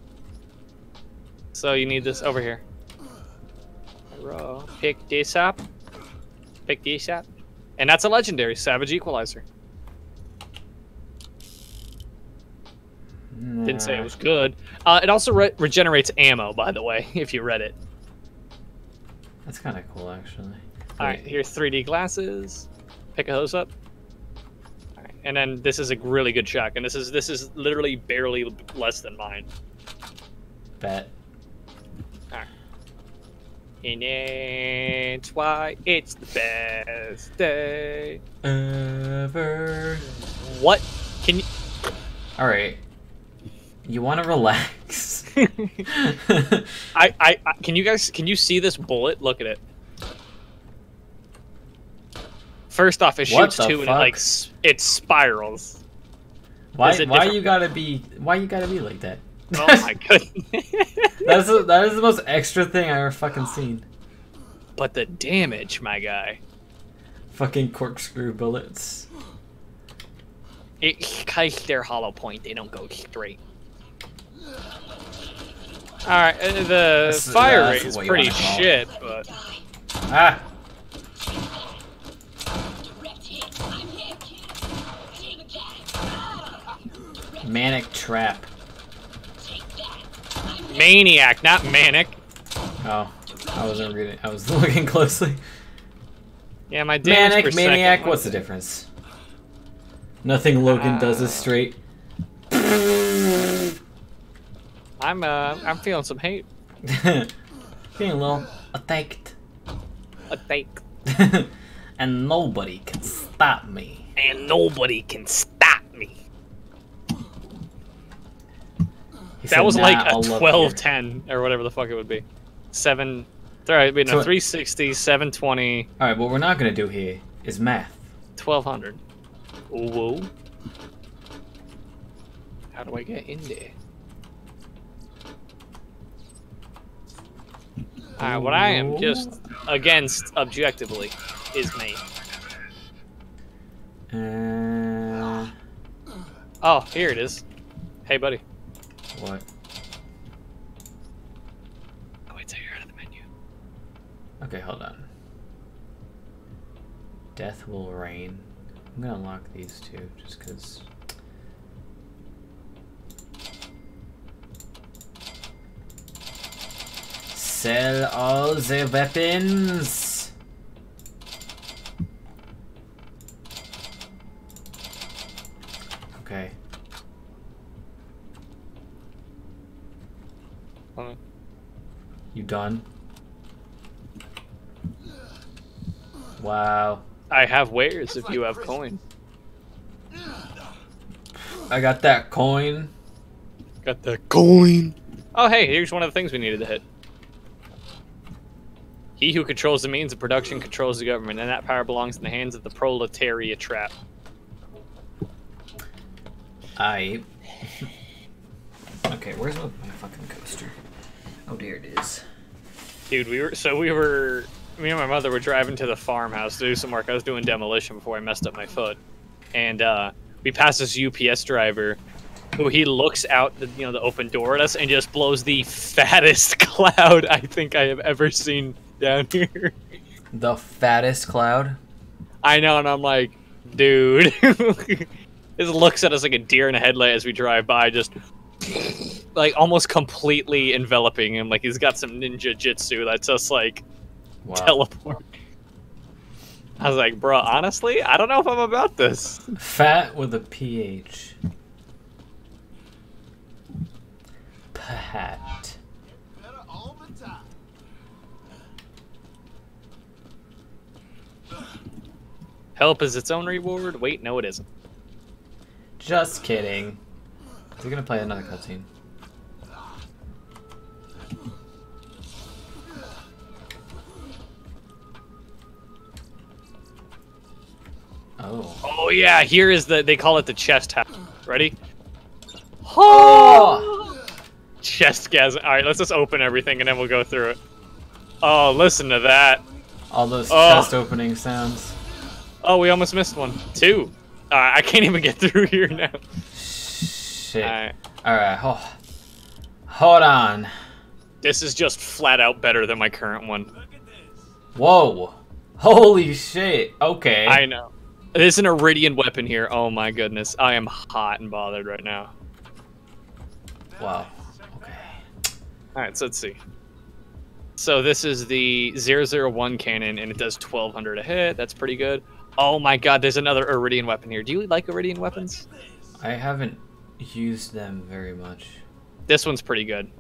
So you need this over here. Pick this up. Pick this up. And that's a legendary Savage Equalizer. Nah. Didn't say it was good. It also regenerates ammo, by the way, if you read it. That's kind of cool, actually. Alright, here's 3D glasses. Pick those up. All right. And then this is a really good shotgun. This is literally barely less than mine. Bet. Alright. And it's why it's the best day ever. What? Can you... Alright. You want to relax? I can you see this bullet? Look at it. First off, it shoots two, and it like it spirals. Why you gotta be like that? Oh my goodness! that is the most extra thing I ever fucking seen. But the damage, my guy. Fucking corkscrew bullets. It's because they're hollow point; they don't go straight. All right, the fire rate is pretty shit, but ah. Manic trap. Maniac, not manic. Oh, I wasn't reading. I was looking closely. Yeah, my damage manic, per maniac. Second. What's the difference? Nothing Logan does is straight. I'm feeling some hate. Feeling a little attacked. Attacked. And nobody can stop me. And nobody can stop me. That was like a 1210 or whatever the fuck it would be. 360, 720. All right, what we're not gonna do here is math. 1200. Whoa. How do I get in there? Alright, what I am just against, objectively, is me. Oh, here it is. Hey, buddy. What? Oh, wait till you're out of the menu. Okay, hold on. Death will reign. I'm gonna unlock these two, just because... Sell all the weapons! Okay. You done? Wow. I have wares if you have coin. I got that coin. Got that coin. Oh hey, here's one of the things we needed to hit. He who controls the means of production controls the government, and that power belongs in the hands of the proletariat trap. Okay, where's my fucking coaster? Oh, there it is. Dude, me and my mother were driving to the farmhouse to do some work. I was doing demolition before I messed up my foot. And we passed this UPS driver who he looks out the, the open door at us and just blows the fattest cloud I think I have ever seen down here. The fattest cloud? I know, and I'm like, dude. This looks at us like a deer in a headlight as we drive by, just like almost completely enveloping him. Like he's got some ninja jitsu that's just like... Wow. Teleport. I was like, bro, honestly, I don't know if I'm about this. Fat with a PH. Pat. Better all the time. Help is its own reward. Wait, no, it isn't. Just kidding. We're gonna play another cutscene. Oh. Oh yeah, here is the, they call it the chest house. Ready? Oh! Chest gasm. All right, let's just open everything and then we'll go through it. Oh, listen to that. All those chest opening sounds. Oh, we almost missed one. Two. I can't even get through here now. Shit. All right. All right. Oh. Hold on. This is just flat out better than my current one. Look at this. Whoa. Holy shit. Okay. I know. There's an Iridian weapon here. Oh my goodness. I am hot and bothered right now. Wow. Okay. Alright, so let's see. So this is the 001 cannon, and it does 1200 a hit. That's pretty good. Oh my god, there's another Iridian weapon here. Do you like Iridian weapons? I haven't used them very much. This one's pretty good.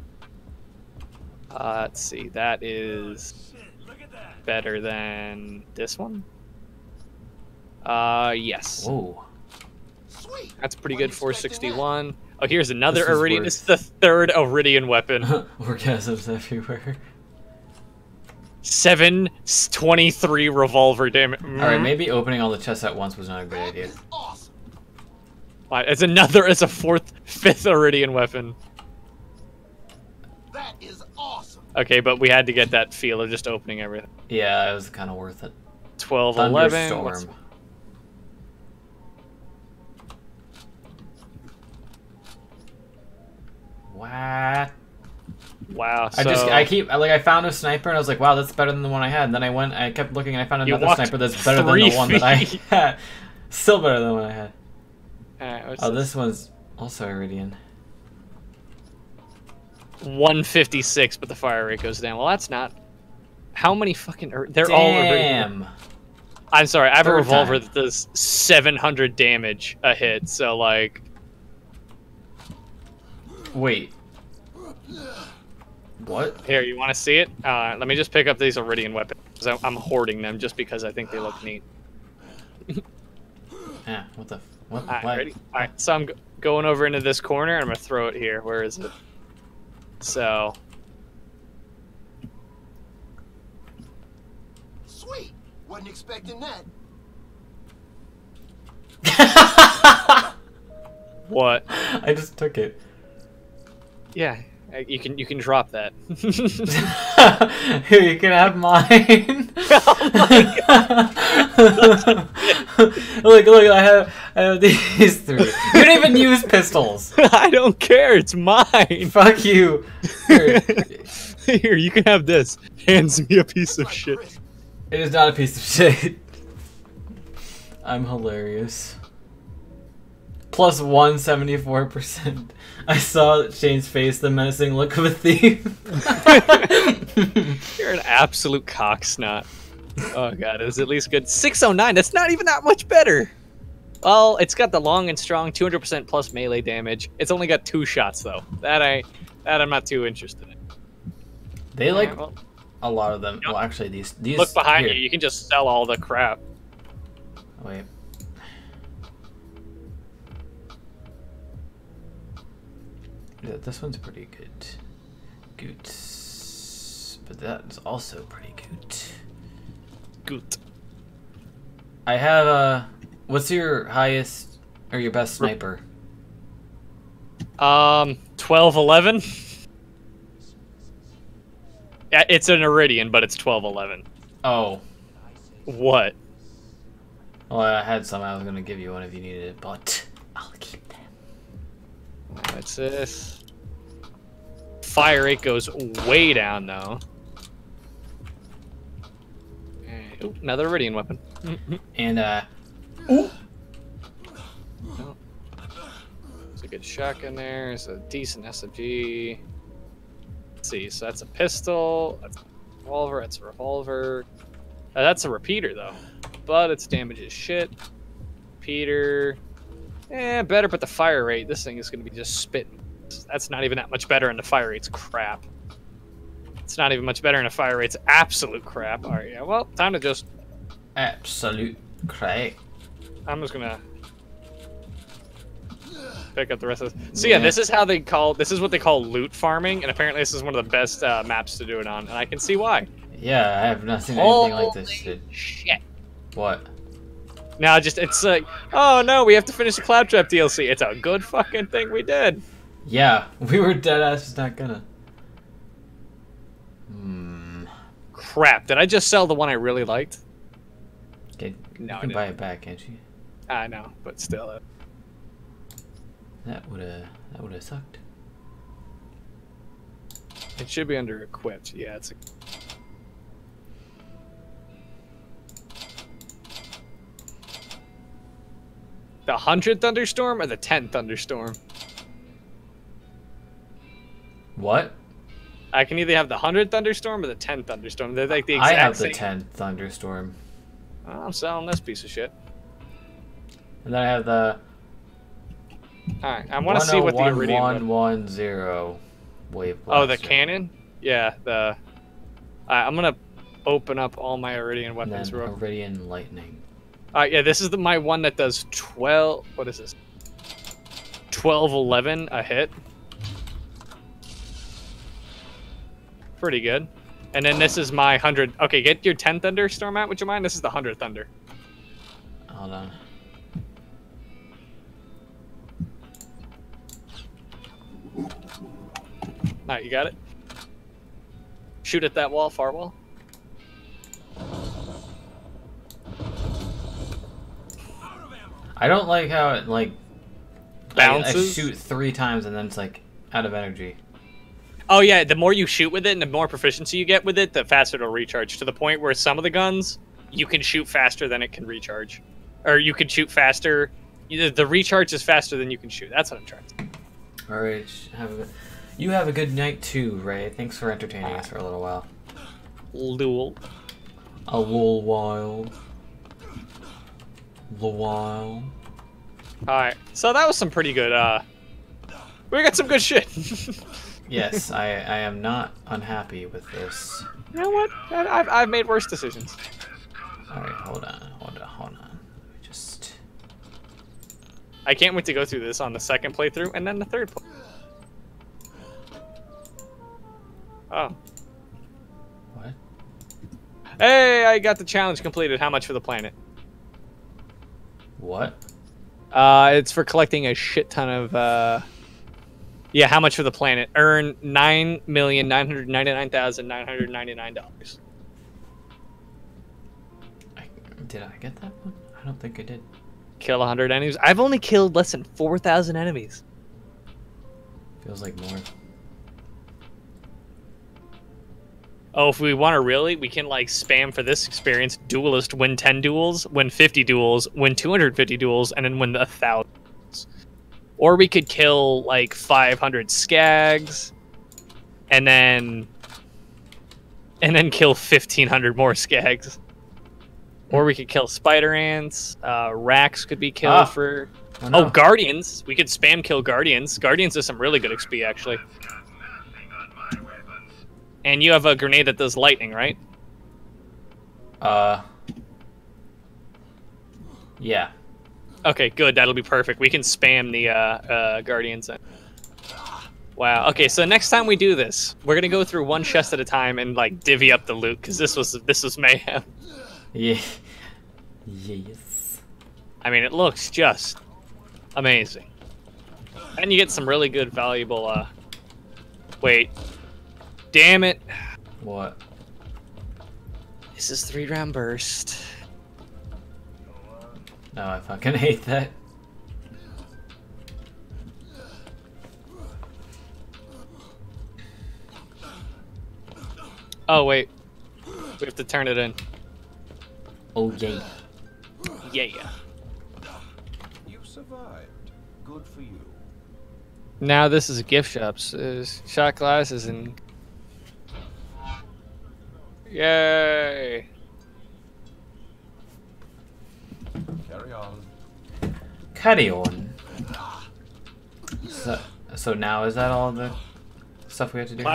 Let's see. That is better than this one? Yes. Whoa. Sweet. That's pretty good. 461. That? Oh, here's another Iridian. This is the third Iridian weapon. Orgasms everywhere. 723 revolver, damn it. Mm. Alright, maybe opening all the chests at once was not a good idea. Awesome. Alright, it's another, it's a fifth Iridian weapon. That is awesome. Okay, but we had to get that feel of just opening everything. Yeah, it was kind of worth it. 1211. Thunderstorm. Wow. Wow. So I found a sniper and I was like, wow, that's better than the one I had. And then I kept looking and I found another sniper that's better than the one that I had. Still better than the one I had. Alright, what's this one's also Iridian. 156, but the fire rate goes down. Well, that's not. How many fucking they're all Iridian. I'm sorry, I have a revolver that does 700 damage a hit, so like. Wait. What? Here, you want to see it? Let me just pick up these Iridian weapons. I'm hoarding them just because I think they look neat. Yeah. What the? What? All right, ready? All right. So I'm going over into this corner and I'm gonna throw it here. Where is it? So. Sweet. Wasn't expecting that. What? I just took it. Yeah, you can drop that. Here, you can have mine. Oh my God. Look, look, I have these three. You don't even use pistols. I don't care. It's mine. Fuck you. Here. Here, you can have this. Hands me a piece of shit. It is not a piece of shit. I'm hilarious. Plus 174%. I saw Shane's face, the menacing look of a thief. You're an absolute cocksnot. Oh God, it was at least good. 609, that's not even that much better. Well, it's got the long and strong 200% plus melee damage. It's only got 2 shots though. That I'm not too interested in. They like a lot of them. Yep. Well, actually these look behind here. You can just sell all the crap. Wait. Yeah, this one's pretty good. Good. But that's also pretty good. Good. I have a... What's your highest or your best sniper? 1211. It's an Iridian, but it's 1211. Oh. What? Well, I had some I was going to give you one if you needed it, but I'll keep them. What's this? Fire rate goes way down, though. And, ooh, another Iridian weapon. And, ooh! Oh. There's a good shotgun there. There's a decent SMG. Let's see, so that's a pistol. That's a revolver. That's a revolver. That's a repeater, though. But its damage is shit. Peter. Eh, better, but the fire rate. This thing is going to be just spitting. That's not even that much better, and the fire rate's crap. It's not even much better, and the fire rate's absolute crap. All right, yeah, well, time to just... Absolute crap. I'm just going to pick up the rest of this. So, yeah, this is how they call... This is what they call loot farming, and apparently this is one of the best maps to do it on, and I can see why. Yeah, I have not seen anything like this. Holy shit. What? Now just, it's like, oh no, we have to finish the Claptrap DLC. It's a good fucking thing we did. Yeah, we were dead ass just not gonna. Hmm. Crap, did I just sell the one I really liked? Okay, no, you can buy it back, can't you? I know, but still. That would have sucked. It should be under equipped, yeah, it's a... The 100th thunderstorm or the 10th thunderstorm? What? I can either have the 100th thunderstorm or the 10th thunderstorm. They're like the exact same. I have the 10th thunderstorm. Well, I'm selling this piece of shit. And then I have the... Alright, I want to see what the Iridium... 10110 wave blaster. Oh, the cannon? Yeah, the... I'm going to open up all my Iridian weapons real quick. Iridian lightning. Yeah, this is my one that does 12... What is this? 1211 a hit. Pretty good. And then this is my 100... Okay, get your 10 Thunderstorm out, would you mind? This is the 100 Thunder. Hold on. Alright, you got it? Shoot at that wall, far wall. I don't like how it, like, bounces. I shoot 3 times and then it's, like, out of energy. Oh, yeah, the more you shoot with it and the more proficiency you get with it, the faster it'll recharge, to the point where some of the guns, you can shoot faster than it can recharge. Or you can shoot faster. The recharge is faster than you can shoot. That's what I'm trying to do. All right. You have a good night, too, Ray. Thanks for entertaining us for a little while. A little while. All right, so that was some pretty good. We got some good shit. Yes, I am not unhappy with this. You know what? I've made worse decisions. All right, hold on. Let me just. I can't wait to go through this on the second playthrough and then the third play. Oh. What? Hey, I got the challenge completed. How much for the planet? What? It's for collecting a shit ton of Yeah, how much for the planet? Earn $9,999,999. Did I get that one? I don't think I did. Kill 100 enemies. I've only killed less than 4,000 enemies. Feels like more. Oh, if we want to really, we can like spam for this experience. Duelist, win 10 duels, win 50 duels, win 250 duels, and then win the 1,000. Or we could kill like 500 skags, and then kill 1,500 more skags. Or we could kill spider ants. Racks could be killed for. Oh, no. Oh, guardians. We could spam kill guardians. Guardians is some really good XP actually. And you have a grenade that does lightning, right? Yeah. Okay, good. That'll be perfect. We can spam the guardians. Wow. Okay, so next time we do this, we're gonna go through one chest at a time and like divvy up the loot because this was mayhem. Yeah. Yes. I mean, it looks just amazing. And you get some really good, valuable, wait. Damn it. What? This is 3-round burst. No, I fucking hate that. Oh, wait. We have to turn it in. Oh yeah. Yeah. You survived. Good for you. Now this is a gift shop. There's shot glasses and yay. Carry on. So now is that all the stuff we have to do?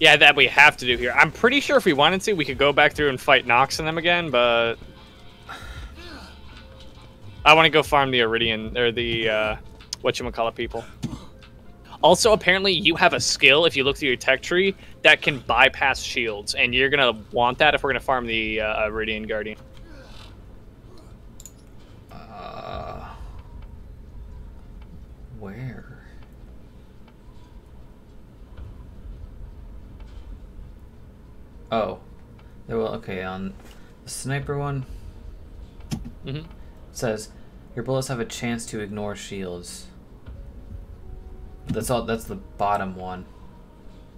Yeah, that we have to do here. I'm pretty sure if we wanted to, we could go back through and fight Knoxx and them again, but I want to go farm the Iridian, or the, whatchamacallit people. Also, apparently you have a skill, if you look through your tech tree, that can bypass shields, and you're going to want that if we're going to farm the Iridian Guardian. Where? Oh, there will. Okay, on the sniper one, it says your bullets have a chance to ignore shields. That's all. That's the bottom one.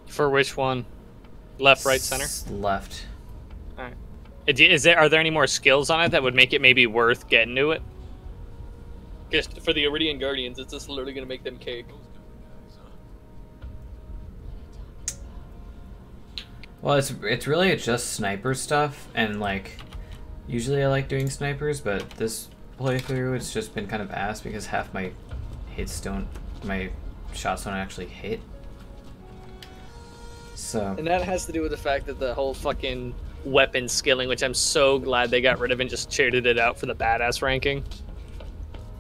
For which one? Left, right, center. Left. All right. Are there any more skills on it that would make it maybe worth getting to it? Just for the Iridian Guardians, it's just literally gonna make them cake. Well, it's really just sniper stuff, and like, usually I like doing snipers, but this playthrough it's just been kind of ass because half my hits don't, my shots don't actually hit. So. And that has to do with the fact that the whole fucking weapon skilling, which I'm so glad they got rid of and just chaired it out for the badass ranking.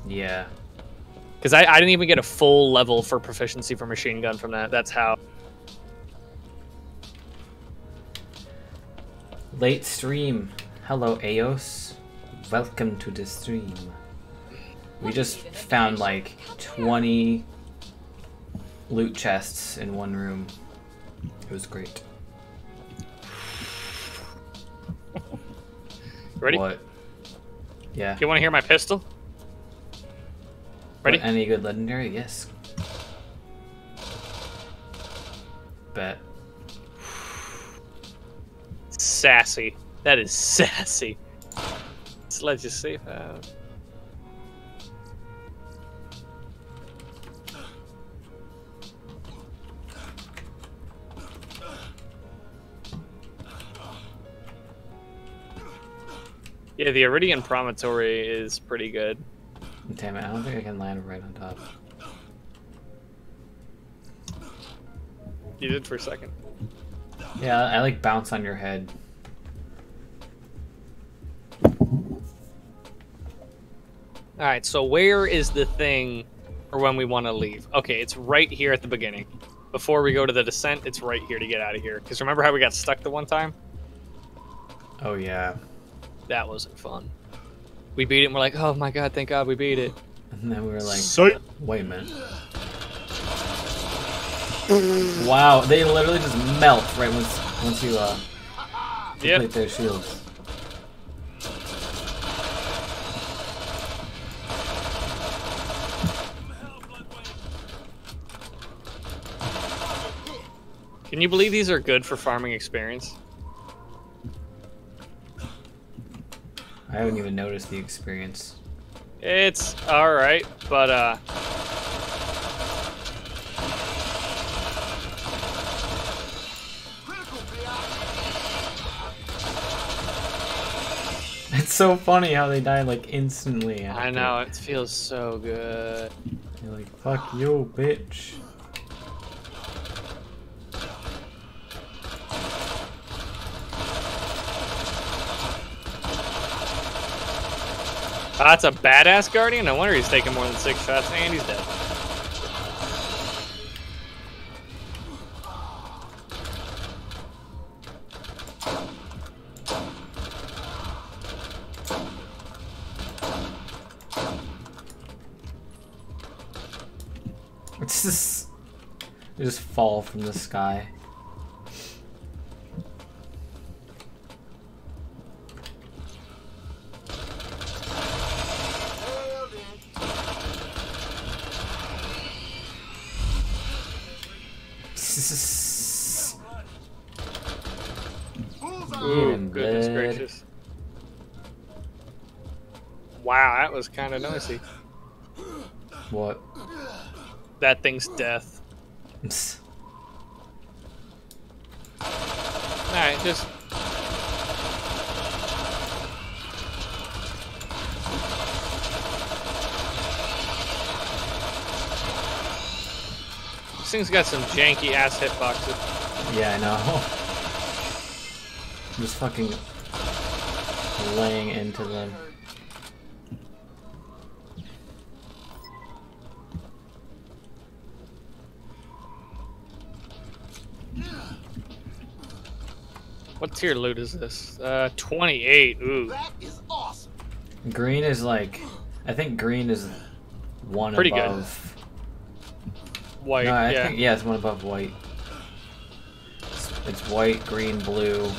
Yeah. Because I didn't even get a full level for proficiency for machine gun from that. That's how. Late stream. Hello, Aos. Welcome to the stream. We just found like 20 loot chests in one room. It was great. Ready? What? Yeah. You want to hear my pistol? Ready? Any good legendary? Yes. Bet. Sassy. That is sassy. So let's just see. Yeah, the Iridian Promontory is pretty good. Damn it, I don't think I can land right on top. You did for a second. Yeah, I like bounce on your head. Alright, so where is the thing for when we want to leave? Okay, it's right here at the beginning. Before we go to the descent, it's right here to get out of here. Because remember how we got stuck the one time? Oh, yeah. That wasn't fun. We beat it and we're like, oh my god, thank god we beat it. And then we were like, wait a minute. Wow, they literally just melt right once you complete their shields. Can you believe these are good for farming experience? I haven't even noticed the experience. It's alright, but it's so funny how they die like instantly after. I know, it feels so good. You're like, fuck you, bitch. Oh, that's a badass guardian. No wonder he's taking more than 6 shots, and he's dead. It's just they just fall from the sky. Wow, that was kind of noisy. What? That thing's death. Alright, just... This thing's got some janky ass hitboxes. Yeah, I know. I'm just fucking laying into them. What tier loot is this? 28. Ooh. That is awesome. Green is like, I think green is one pretty above. Good. White. No, I think, yeah, it's one above white. It's white, green, blue,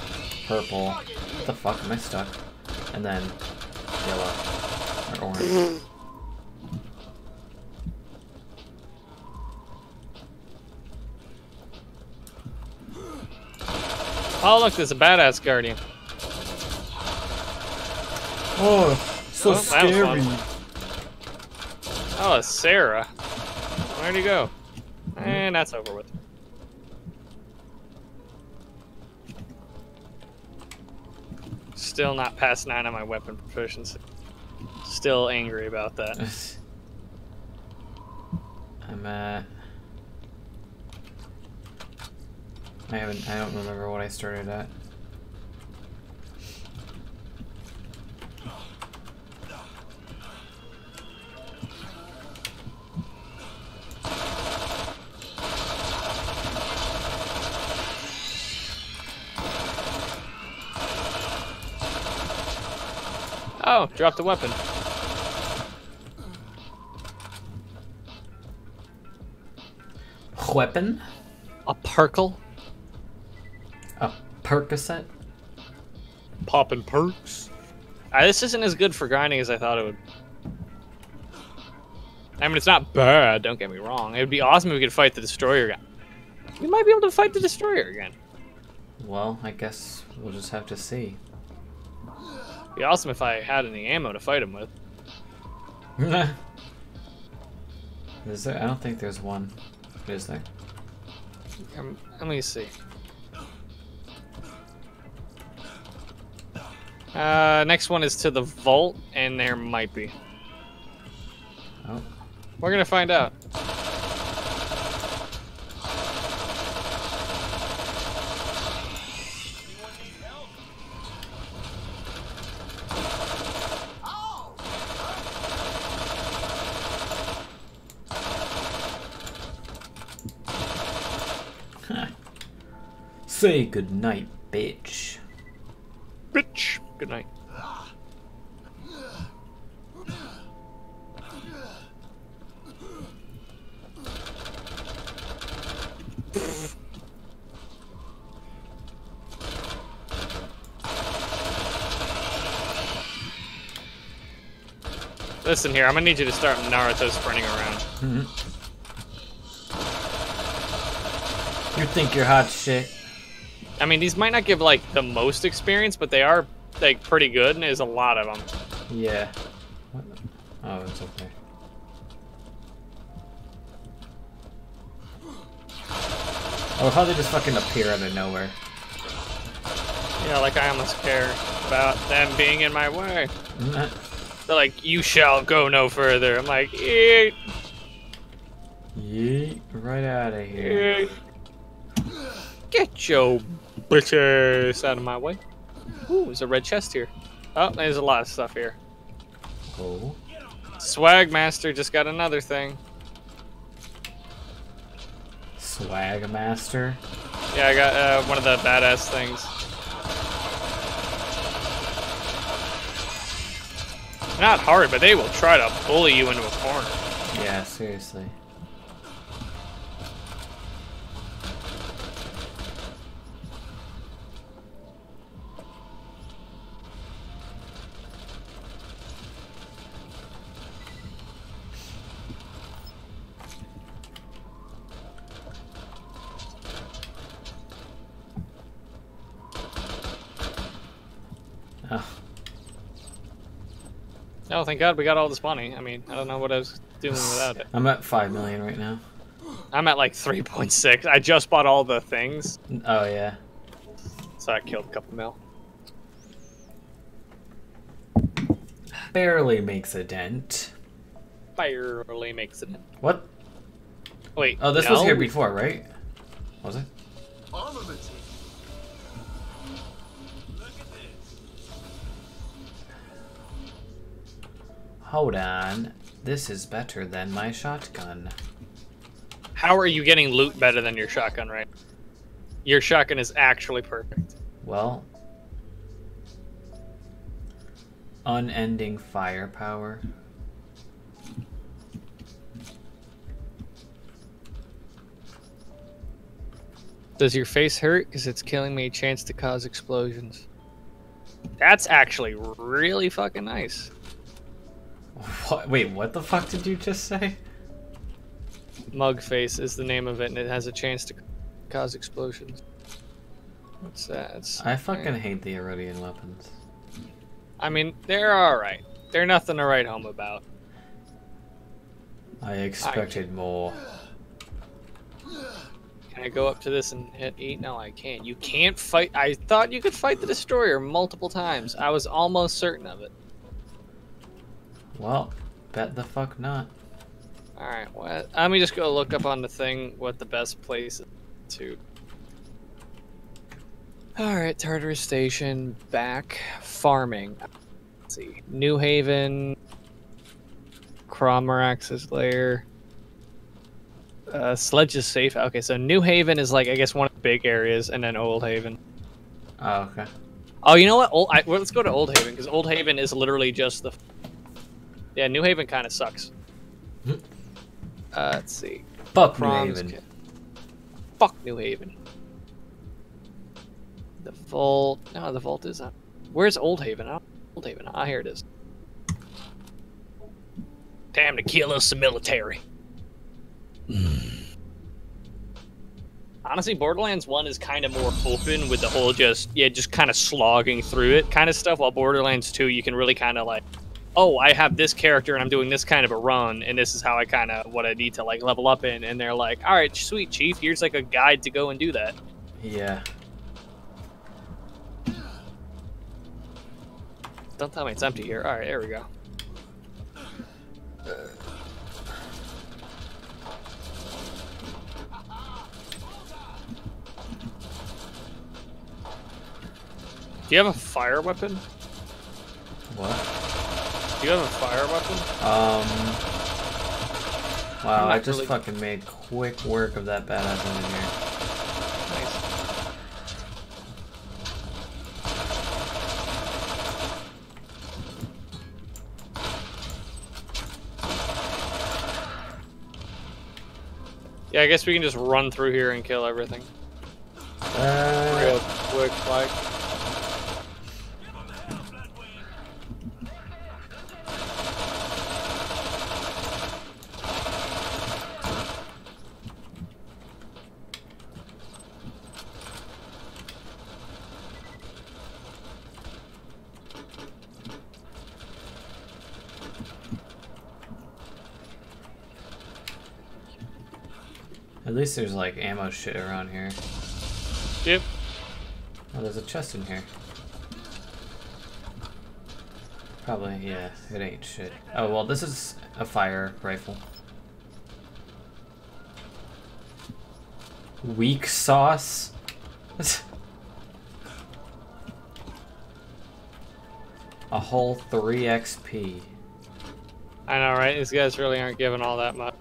purple. What the fuck am I stuck? And then yellow or orange. Oh look, there's a badass guardian. Oh, so scary. Oh, it's Sarah. Where'd he go? And that's over with. Still not past 9 on my weapon proficiency. Still angry about that. I'm I don't remember what I started at. Oh, dropped a weapon. Weapon? A perkle? A Percocet? Poppin' perks. This isn't as good for grinding as I thought it would. I mean, it's not bad, don't get me wrong. It would be awesome if we could fight the Destroyer again. We might be able to fight the Destroyer again. Well, I guess we'll just have to see. It'd be awesome if I had any ammo to fight him with. Is there? I don't think there's one. Is there? Let me see. Next one is to the vault, and there might be. Oh. We're gonna find out. Huh. Say goodnight, bitch. Bitch. Good night. Listen here, I'm gonna need you to start Naruto sprinting around. Mm-hmm. You think you're hot shit. I mean, these might not give, like, the most experience, but they are, like, pretty good, and there's a lot of them. Yeah. What? Oh, it's okay. Oh, how they just fucking appear out of nowhere. Yeah, like, I almost care about them being in my way. Mm-hmm. They're like, you shall go no further. I'm like, eat. Yeet, right out of here. Get your bitches out of my way. Ooh, there's a red chest here. Oh, there's a lot of stuff here. Oh. Swagmaster just got another thing. Swagmaster? Yeah, I got one of the badass things. Not hard, but they will try to bully you into a corner. Yeah, seriously. Oh, thank God we got all this money. I mean, I don't know what I was doing without it. I'm at 5 million right now. I'm at like 3.6. I just bought all the things. Oh, yeah. So I killed a couple mil. Barely makes a dent. Barely makes a dent. What? Wait, oh, this was here before, right? Was it? Armament. Hold on, this is better than my shotgun. How are you getting loot better than your shotgun, right? Your shotgun is actually perfect. Well, unending firepower. Does your face hurt? Because it's killing me a chance to cause explosions. That's actually really fucking nice. What? Wait, what the fuck did you just say? Mugface is the name of it, and it has a chance to cause explosions. What's that? I fucking hate the Erodian weapons. I mean, they're alright. They're nothing to write home about. I expected more. Can I go up to this and hit eat? No, I can't. You can't fight. I thought you could fight the Destroyer multiple times. I was almost certain of it. Well, bet the fuck not. Alright, what? Let me just go look up on the thing what the best place is to. Alright, Tartarus Station, back, farming. Let's see. New Haven, Cromarax's Lair, Sledge is safe. Okay, so New Haven is like, I guess, one of the big areas, and then Old Haven. Oh, okay. Oh, you know what? Well, let's go to Old Haven, because Old Haven is literally just the. Yeah, New Haven kind of sucks. Let's see. Fuck New Haven. Fuck New Haven. The vault. No, the vault is not. Where's Old Haven? Oh, Old Haven. Ah, here it is. Time to kill us the military. Honestly, Borderlands 1 is kind of more open with the whole just kind of slogging through it kind of stuff, while Borderlands 2, you can really kind of like, oh, I have this character and I'm doing this kind of a run, and this is how I kind of what I need to like level up in, and they're like, all right, sweet chief, here's like a guide to go and do that. Yeah. Don't tell me it's empty here. All right, there we go. Do you have a fire weapon? What? Do you have a fire weapon? Wow, I just really fucking made quick work of that badass in here. Nice. Yeah, I guess we can just run through here and kill everything. Real quick, like. At least there's like ammo shit around here. Yep. Oh, there's a chest in here. Probably, yeah, it ain't shit. Oh, well, this is a fire rifle. Weak sauce? A whole 3 XP. I know, right? These guys really aren't giving all that much.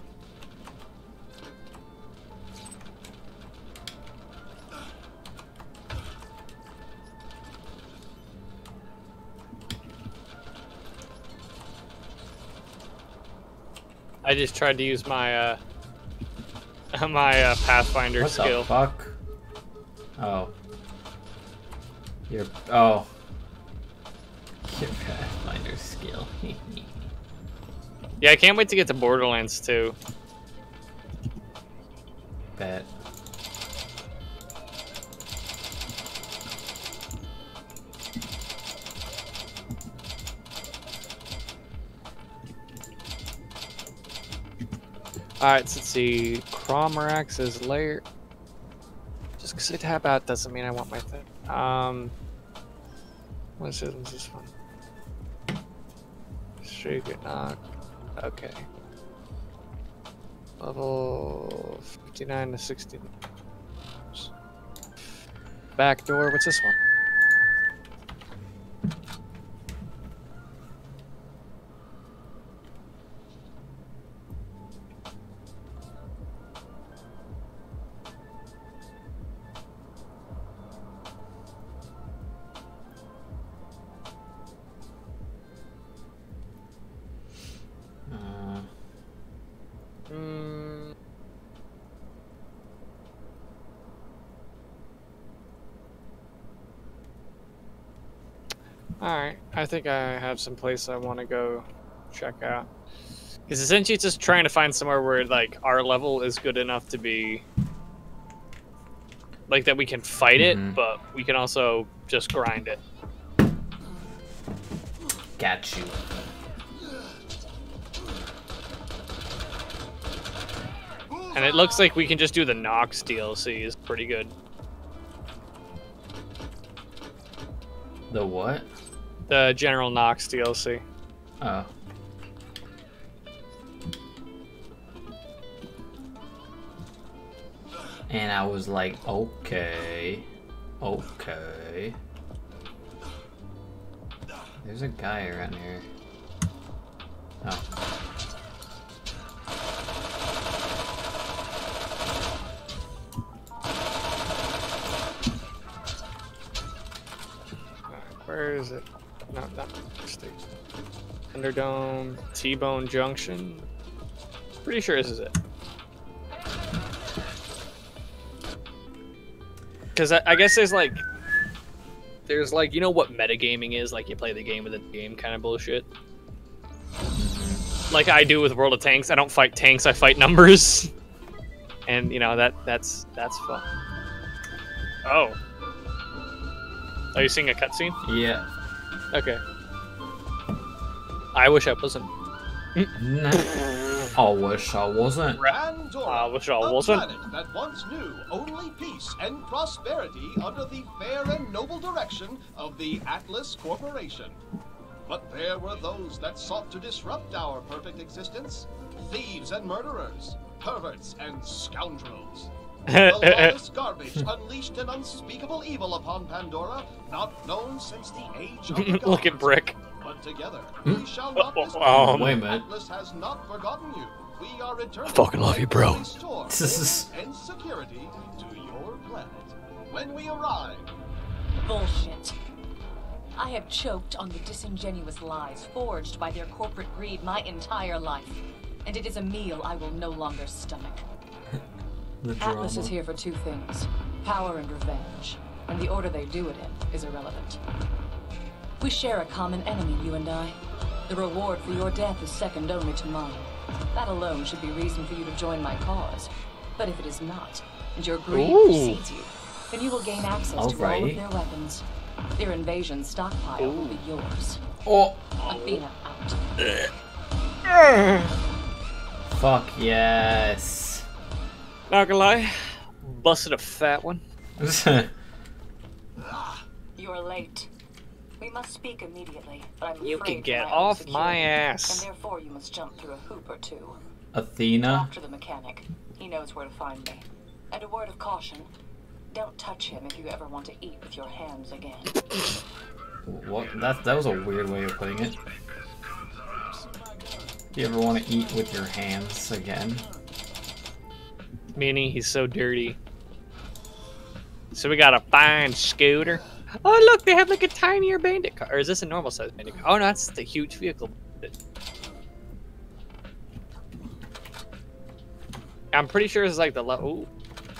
I just tried to use my Pathfinder what skill. What the fuck? Oh. Your Pathfinder skill. Yeah, I can't wait to get to Borderlands 2. Bet. Alright, so let's see. Cromrax is layer. Just because I tap out doesn't mean I want my thing. What's this one? Streak or not. Okay. Level 59 to 60. Back door. What's this one? Alright, I think I have some place I want to go check out. Because essentially it's just trying to find somewhere where, like, our level is good enough to be... Like, that we can fight it, but we can also just grind it. Got you. And it looks like we can just do the Knoxx DLC is pretty good. The what? The General Knoxx DLC. Oh. And I was like, okay. Okay. There's a guy around here. Oh. Where is it? No, not state. Underdome, T-Bone Junction. Pretty sure this is it. Because I guess there's like, you know what metagaming is? Like you play the game within the game kind of bullshit. Like I do with World of Tanks. I don't fight tanks. I fight numbers. And you know that's fun. Oh. Are you seeing a cutscene? Yeah. Okay. I wish I wasn't. I wish I wasn't. I wish I wasn't. A planet that once knew only peace and prosperity under the fair and noble direction of the Atlas Corporation. But there were those that sought to disrupt our perfect existence. Thieves and murderers, perverts and scoundrels. The lawless garbage unleashed an unspeakable evil upon Pandora, not known since the age of the gods. Look at Brick. But together, we shall not wait a minute. Atlas has not forgotten you. We are returning. I fucking love you, bro. This is and security to your planet. When we arrive. Bullshit. I have choked on the disingenuous lies forged by their corporate greed my entire life, and it is a meal I will no longer stomach. The Atlas is here for two things, power and revenge, and the order they do it in is irrelevant. We share a common enemy, you and I. The reward for your death is second only to mine. That alone should be reason for you to join my cause. But if it is not, and your greed precedes you, then you will gain access to all of their weapons. Their invasion stockpile will be yours. Athena out. Fuck yes. Not gonna lie, busted a fat one. You're late. We must speak immediately, but I'm You can get off my ass. And therefore you must jump through a hoop or two. Athena? Talk to the mechanic. He knows where to find me. And a word of caution, don't touch him if you ever want to eat with your hands again. What? That was a weird way of putting it. Do you ever want to eat with your hands again? Meaning he's so dirty. So we got a fine Scooter. Oh look, they have like a tinier bandit car. Or is this a normal size bandit car? Oh no, that's the huge vehicle. I'm pretty sure this is like the level.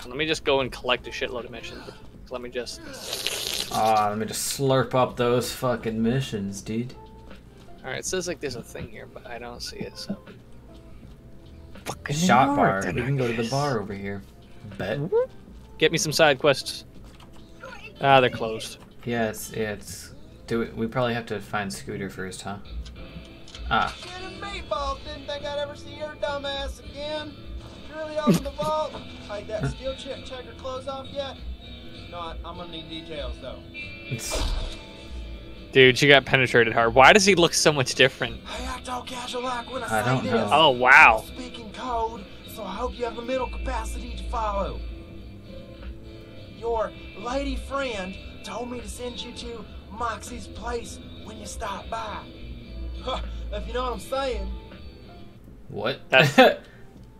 Let me just go and collect a shitload of missions. Let me just. Let me just slurp up those fucking missions, dude. All right, it says like there's a thing here, but I don't see it. So. Fucking shot bar. We can go to the bar over here. Bet. Get me some side quests. Ah, they're closed. Yes, it's. Do we probably have to find Scooter first, huh? Ah. Shit and meatballs! Didn't think I'd ever see your dumb ass again. Really open the vault. Hide that steel chip. Check her clothes off yet? Not. I'm gonna need details though. Dude, she got penetrated hard. Why does he look so much different? I act all casual like when I don't know. Oh wow. I'm speaking code, so I hope you have the mental capacity to follow. Your lady friend told me to send you to Moxie's place when you stop by. Huh, if you know what I'm saying. What?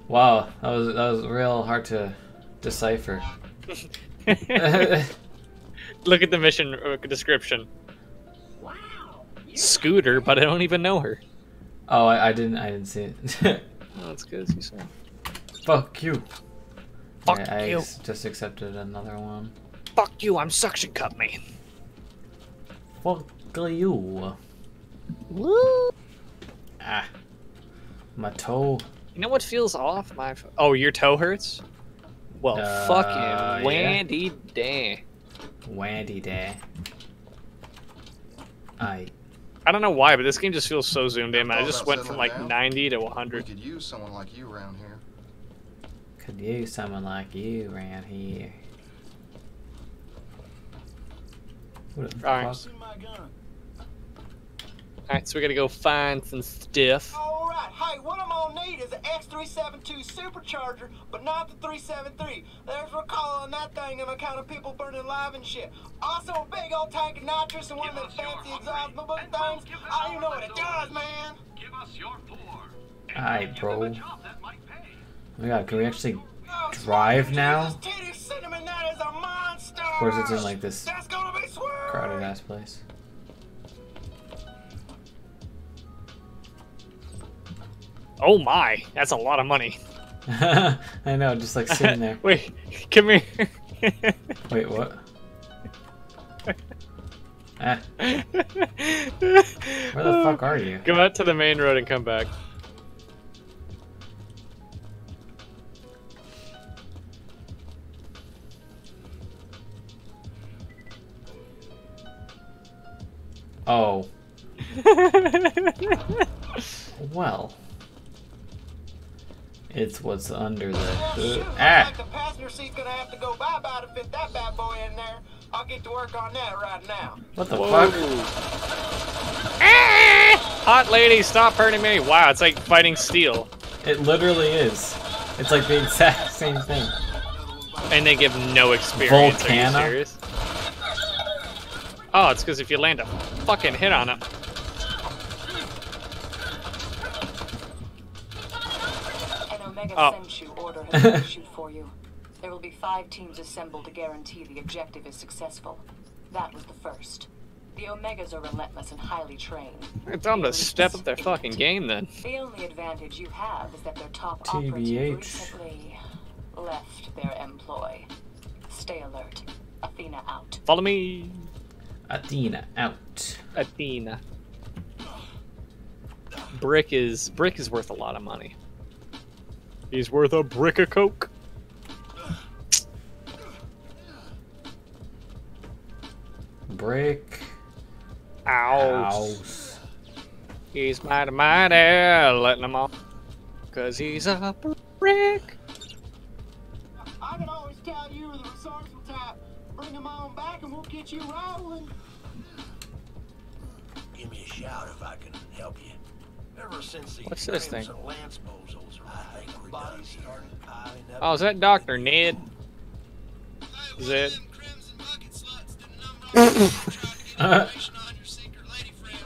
Wow, that was real hard to decipher. Look at the mission description. Wow. Scooter, but I don't even know her. Oh, I didn't see it. No, it's good as you said. Fuck you. Fuck you. I just accepted another one. Fuck you! I'm suction cup man. Fuck you. Woo. Ah, my toe. You know what feels off my... Oh, your toe hurts? Well, fucking Wandy day. Wandy day. I don't know why, but this game just feels so zoomed in. I just went from like 90 to 100. Could use someone like you around here. Could use someone like you around here. What the fuck? Alright, so we gotta go find some stuff. Alright, hey, what I'm gonna need is an X372 supercharger, but not the 373. There's recalling that thing on account of people burning alive and shit. Also, a big old tank of nitrous and one of them fancy exhaust balloon things. I don't know what it does, man. Give us your four. Aye, bro. Oh my god, can we actually drive now? Of course, it's in like this crowded ass place. Oh my, that's a lot of money. I know, just like sitting there. Wait, come here. Wait, what? Ah. Where the fuck are you? Go out to the main road and come back. Oh. Well. It's what's under the like the passenger seat's gonna have to go bye-bye to fit that bad boy in there. I'll get to work on that right now. What the fuck? Hot lady, stop hurting me. Wow, it's like fighting steel. It literally is. It's like the exact same thing. And they give no experience. Volcana? Are you serious? Oh, it's because if you land a fucking hit on it. Sent you order has issued for you. There will be 5 teams assembled to guarantee the objective is successful. That was the first. The Omegas are relentless and highly trained. It's time to step up their fucking game then. The only advantage you have is that their top operative recently left their employ. Stay alert. Athena out. Follow me. Athena out. Athena. Brick is worth a lot of money. He's worth a brick of coke. Brick. Ow. He's mighty, letting them off. Cause he's a brick. I can always tell you the resourceful type. Bring him on back and we'll get you rolling. Give me a shout if I can help you. Ever since these Crimson and Lance bozos arrived, everybody's started piling up. Oh, is that Dr. Ned? Is it? On your secret lady friend.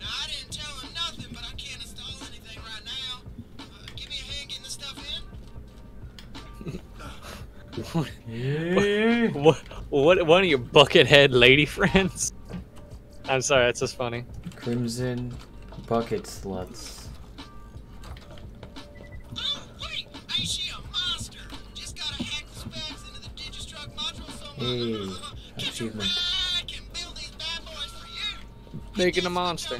Now, I didn't tell him nothing, but I can't install anything right now. Give me a hand getting this stuff in. What? One of your buckethead lady friends? I'm sorry, that's just funny. Crimson bucket sluts. Oh, wait! Ain't she a monster? Just gotta hack the specs into the Digistruck module somewhere. Hey, achievement. Making a monster.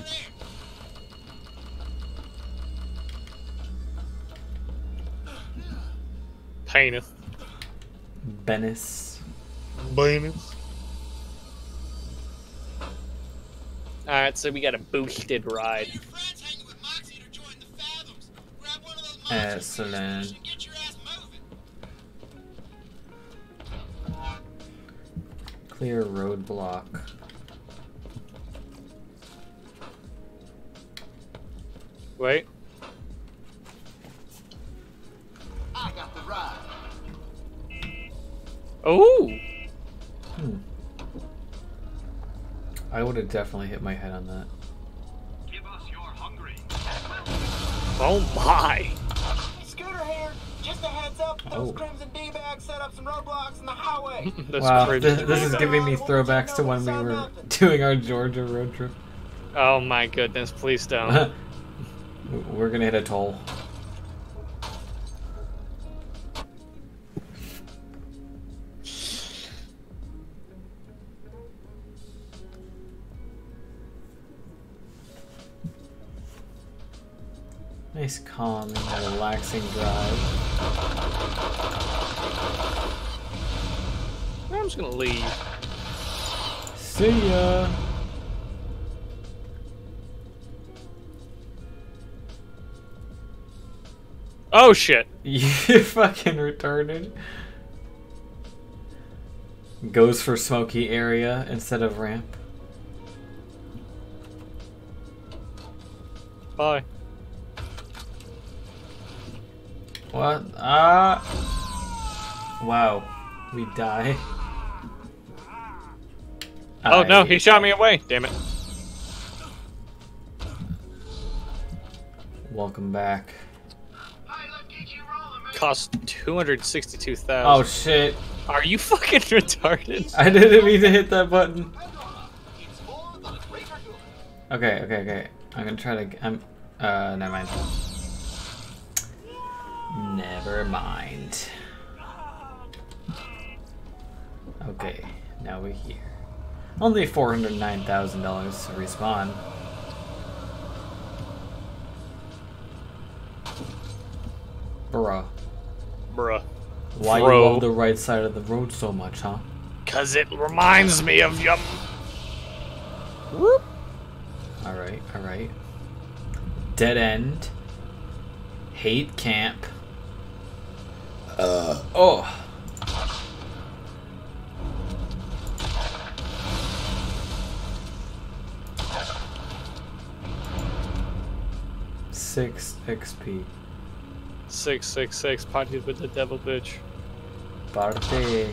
Penis. Benis. Benis. Alright, so we got a boosted ride. Excellent. Clear roadblock. Wait. I got the ride. Oh. I would have definitely hit my head on that. Give us your hungry. Oh my. Scooter here. Just a heads up. Those Crimson D-bags set up some roadblocks in the highway. Wow. This is giving me throwbacks to when we were doing our Georgia road trip. Oh my goodness! Please don't. We're gonna hit a toll. Nice, calm, and relaxing drive. I'm just gonna leave. See ya. Oh shit! You fucking retarded. Goes for smoky area instead of ramp. Bye. What? Ah! Wow. We die. Oh no, he shot me away! Damn it. Welcome back. Cost 262,000. Oh shit! Are you fucking retarded? I didn't mean to hit that button. Okay, okay, okay. I'm gonna try to. Never mind. Never mind. Okay, now we're here. Only $409,000 to respawn. Bruh. Bruh. Why you love the right side of the road so much, huh? Cause it reminds me of your... Whoop. Alright, alright. Dead end. Hate camp. Oh. Six XP. 666 parties with the devil, bitch. Party.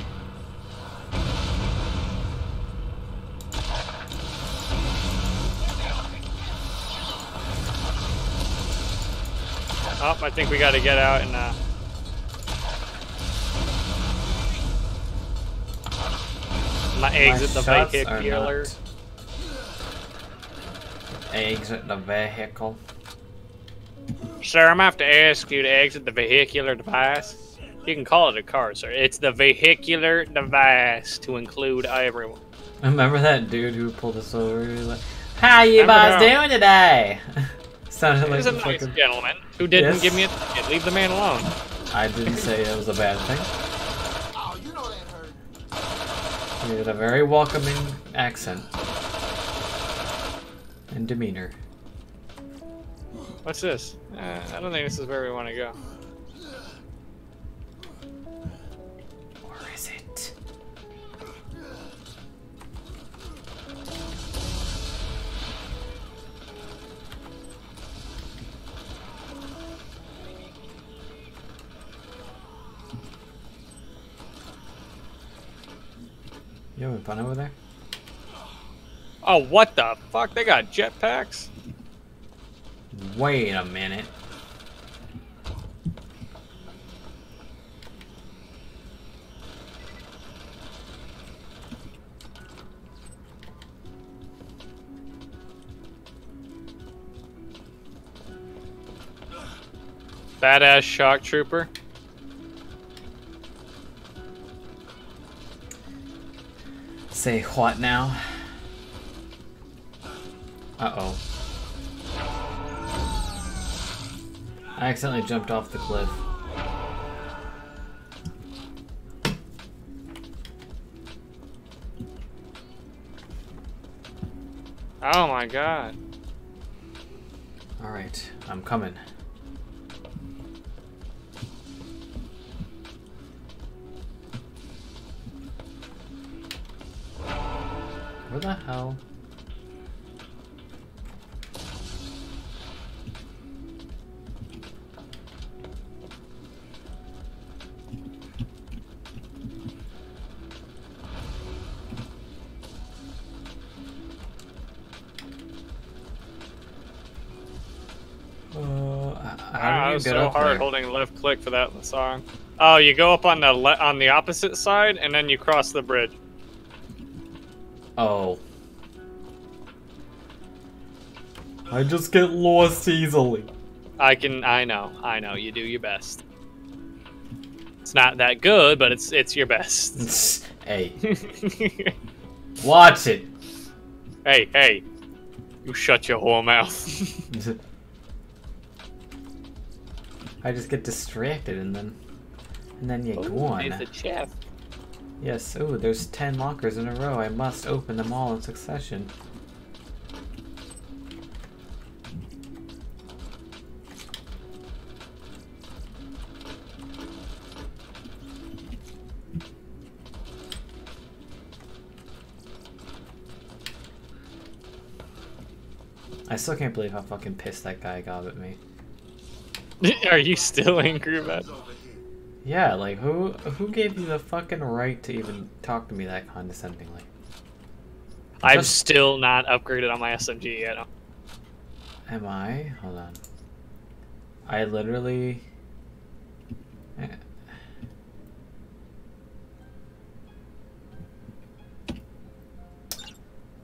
Oh, I think we gotta get out and exit the vehicle. Exit the vehicle. Sir, I'm gonna have to ask you to exit the vehicular device. You can call it a car, sir. It's the vehicular device to include everyone. I remember that dude who pulled us over. He was like, how you boys doing today? Sounded like a nice fucking gentleman who didn't give me a ticket. Leave the man alone. I didn't say it was a bad thing. Oh, you know that hurt. He had a very welcoming accent and demeanor. What's this? I don't think this is where we want to go. Or is it? You having fun over there? Oh, what the fuck? They got jetpacks? Wait a minute. Badass shock trooper. Say what now? Uh-oh. I accidentally jumped off the cliff. Oh my god. Alright, I'm coming. Where the hell? So hard holding left click for that song. Oh, you go up on the opposite side, and then you cross the bridge. Oh. I just get lost easily. I know. You do your best. It's not that good, but it's your best. Hey. Watch it. Hey, hey. You shut your whole mouth. I just get distracted and then you go on. There's a chest. Yes, ooh, there's 10 lockers in a row. I must open them all in succession. I still can't believe how fucking pissed that guy got at me. Are you still angry about it? Yeah, like who gave you the fucking right to even talk to me that condescendingly? I'm still not upgraded on my SMG yet. Am I? Hold on. I literally.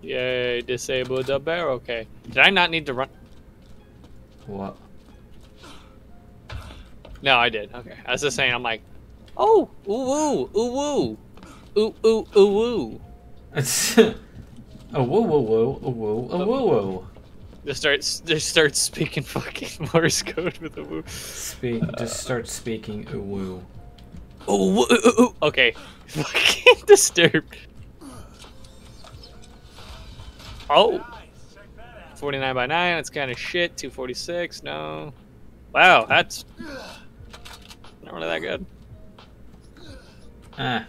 Yay! Disable the barrel. Okay. Did I not need to run? What? No, I did. Okay. I was just saying, I'm like, oh, ooh, woo. It's oh, woo. Just start speaking fucking Morse code with a woo. Just start speaking ooh, woo. Oh, okay. Fucking disturbed. Oh. 49 by 9. It's kind of shit. 246. No. Wow, that's. Not really that good. Ah.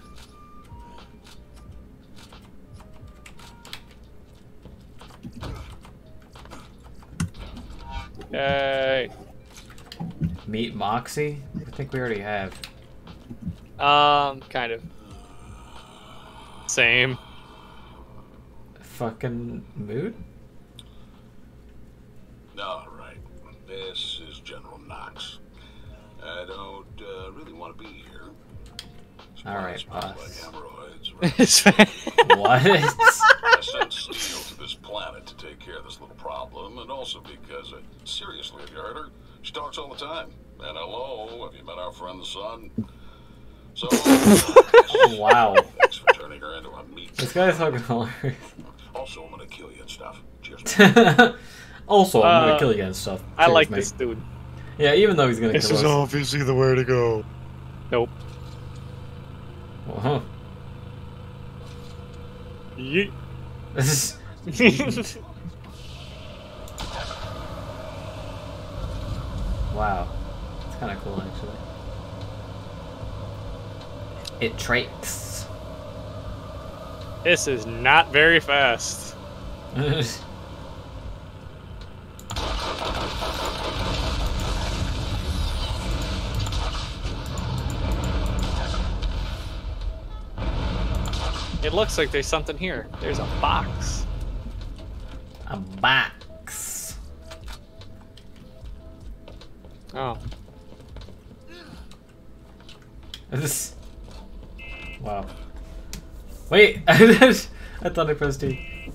Yay. Meet Moxie? I think we already have. Kind of. Same. Fucking mood? No, right. This is General Knoxx. I don't really want to be here. Alright, boss. What? I sent Steel to this planet to take care of this little problem, and also because, seriously, have you heard her? She talks all the time. And hello, have you met our friend the Sun? So, wow. Thanks for turning her into a meat. This guy's fucking hilarious. Also, I'm gonna kill you and stuff. Cheers. Also, I'm gonna kill you and stuff. Cheers, I like mate. This dude. Yeah, even though he's gonna kill us. This is obviously the way to go. Nope. Uh huh. Yeet. This is. Wow. It's kind of cool, actually. It trakes. This is not very fast. It looks like there's something here. There's a box. A box. Oh. This. Wow. Wait! I thought I pressed T.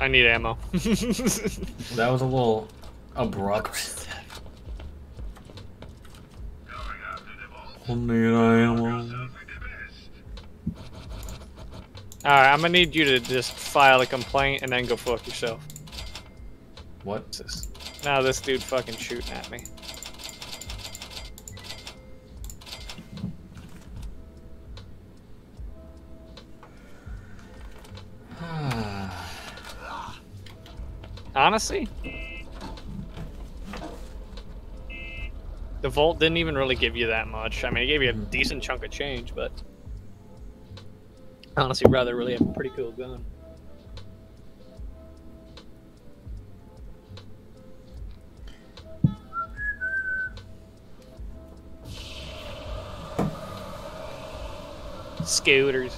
I need ammo. That was a little abrupt. I need ammo. Alright, I'm gonna need you to just file a complaint and then go fuck yourself. What's this? Now this dude fucking shooting at me. Honestly? The vault didn't even really give you that much. I mean, it gave you a decent chunk of change, but... Honestly, rather really have a pretty cool gun. Scooters.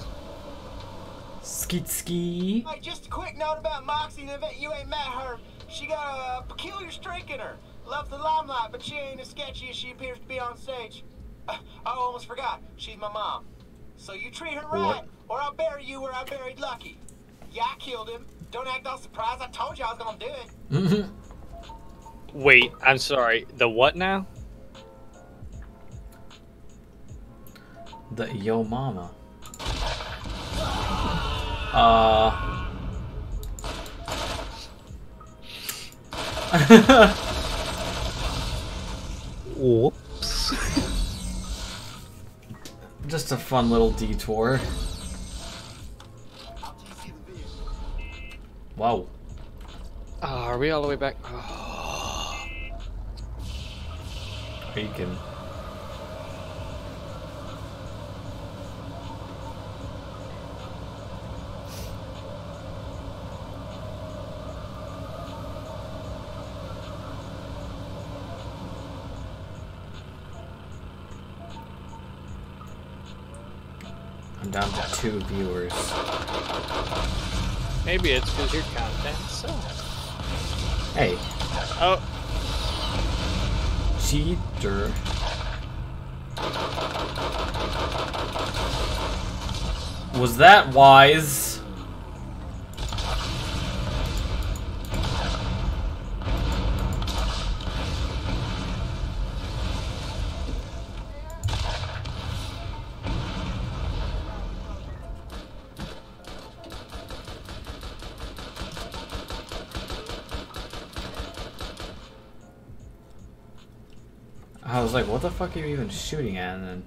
Skeet ski. Hey, just a quick note about Moxie in the event you ain't met her. She got a peculiar streak in her. Loves the limelight, but she ain't as sketchy as she appears to be on stage. I almost forgot. She's my mom. So you treat her right, or I'll bury you where I buried Lucky. Yeah, I killed him. Don't act all surprised. I told you I was gonna do it. Wait, I'm sorry. The what now? The yo mama. Whoops. Just a fun little detour. Wow. Are we all the way back? Oh. Are you kidding? Down to 2 viewers. Maybe it's because your content sucks. Hey. Oh. Cheater. Was that wise? I was like, what the fuck are you even shooting at? And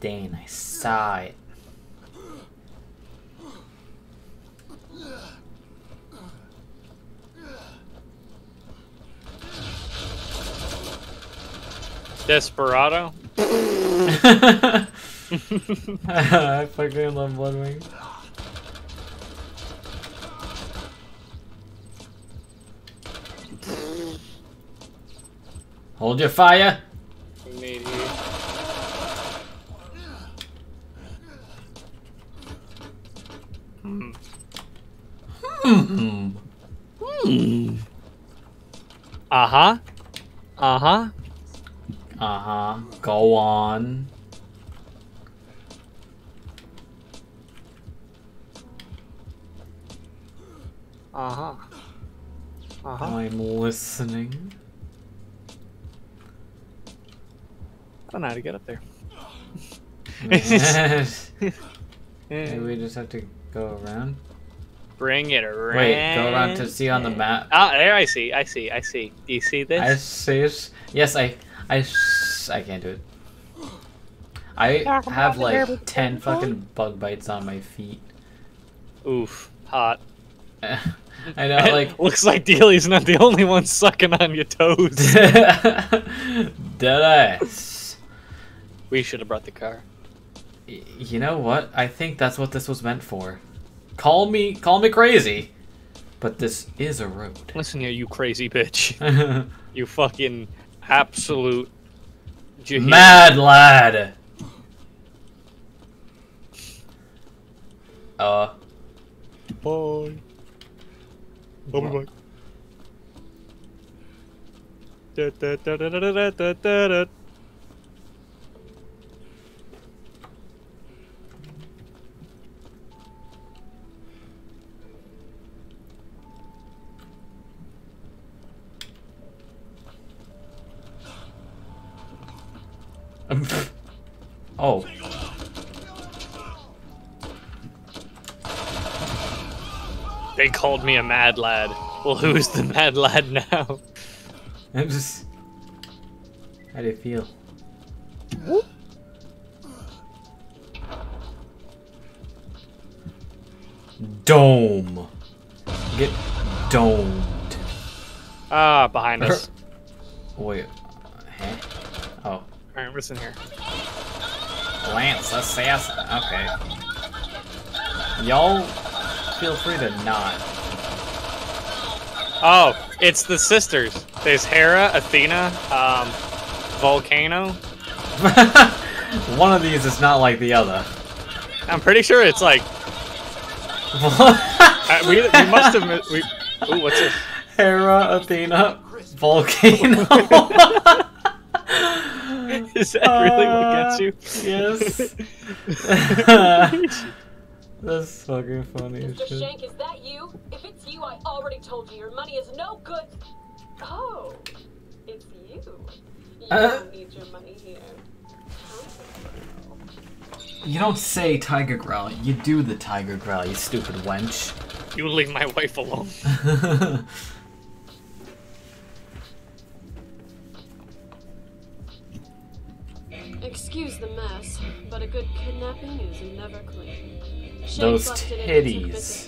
then I saw it. Desperado? I fucking love Bloodwing. Hold your fire. Grenade here. Uh-huh. Uh-huh. Uh-huh. Go on. Uh-huh. Uh-huh. I'm listening. I don't know how to get up there. Maybe we just have to go around. Bring it around. Wait, go around to see on the map. Ah, there I see. I see. I see. Do you see this? I see it. Yes, I can't do it. I have like 10 fucking bug bites on my feet. Oof. Hot. I know, like... Looks like Dealey's not the only one sucking on your toes. Deadass. We should have brought the car. You know what? I think that's what this was meant for. Call me crazy, but this is a road. Listen here, you crazy bitch. You fucking absolute... Mad lad! Bye. Bye bye bye. Oh. They called me a mad lad. Well, who's the mad lad now? I'm just... How do you feel? Whoop. Dome. Get domed. Ah, behind us. Wait. Huh? Oh. Alright, what's in here? Lance, assassin. Okay. Y'all... Feel free to not. Oh, it's the sisters. There's Hera, Athena, Volcano. One of these is not like the other. I'm pretty sure it's like... we must have... Ooh, what's this? Hera, Athena, Volcano. Is that really what gets you? Yes. That's fucking funny. Mr. Shit. Shank, is that you? If it's you, I already told you your money is no good. Oh, it's you. You don't need your money here. You don't say tiger growl. You do the tiger growl, you stupid wench. You leave my wife alone. Excuse the mess, but a good kidnapping is never clean. Those titties.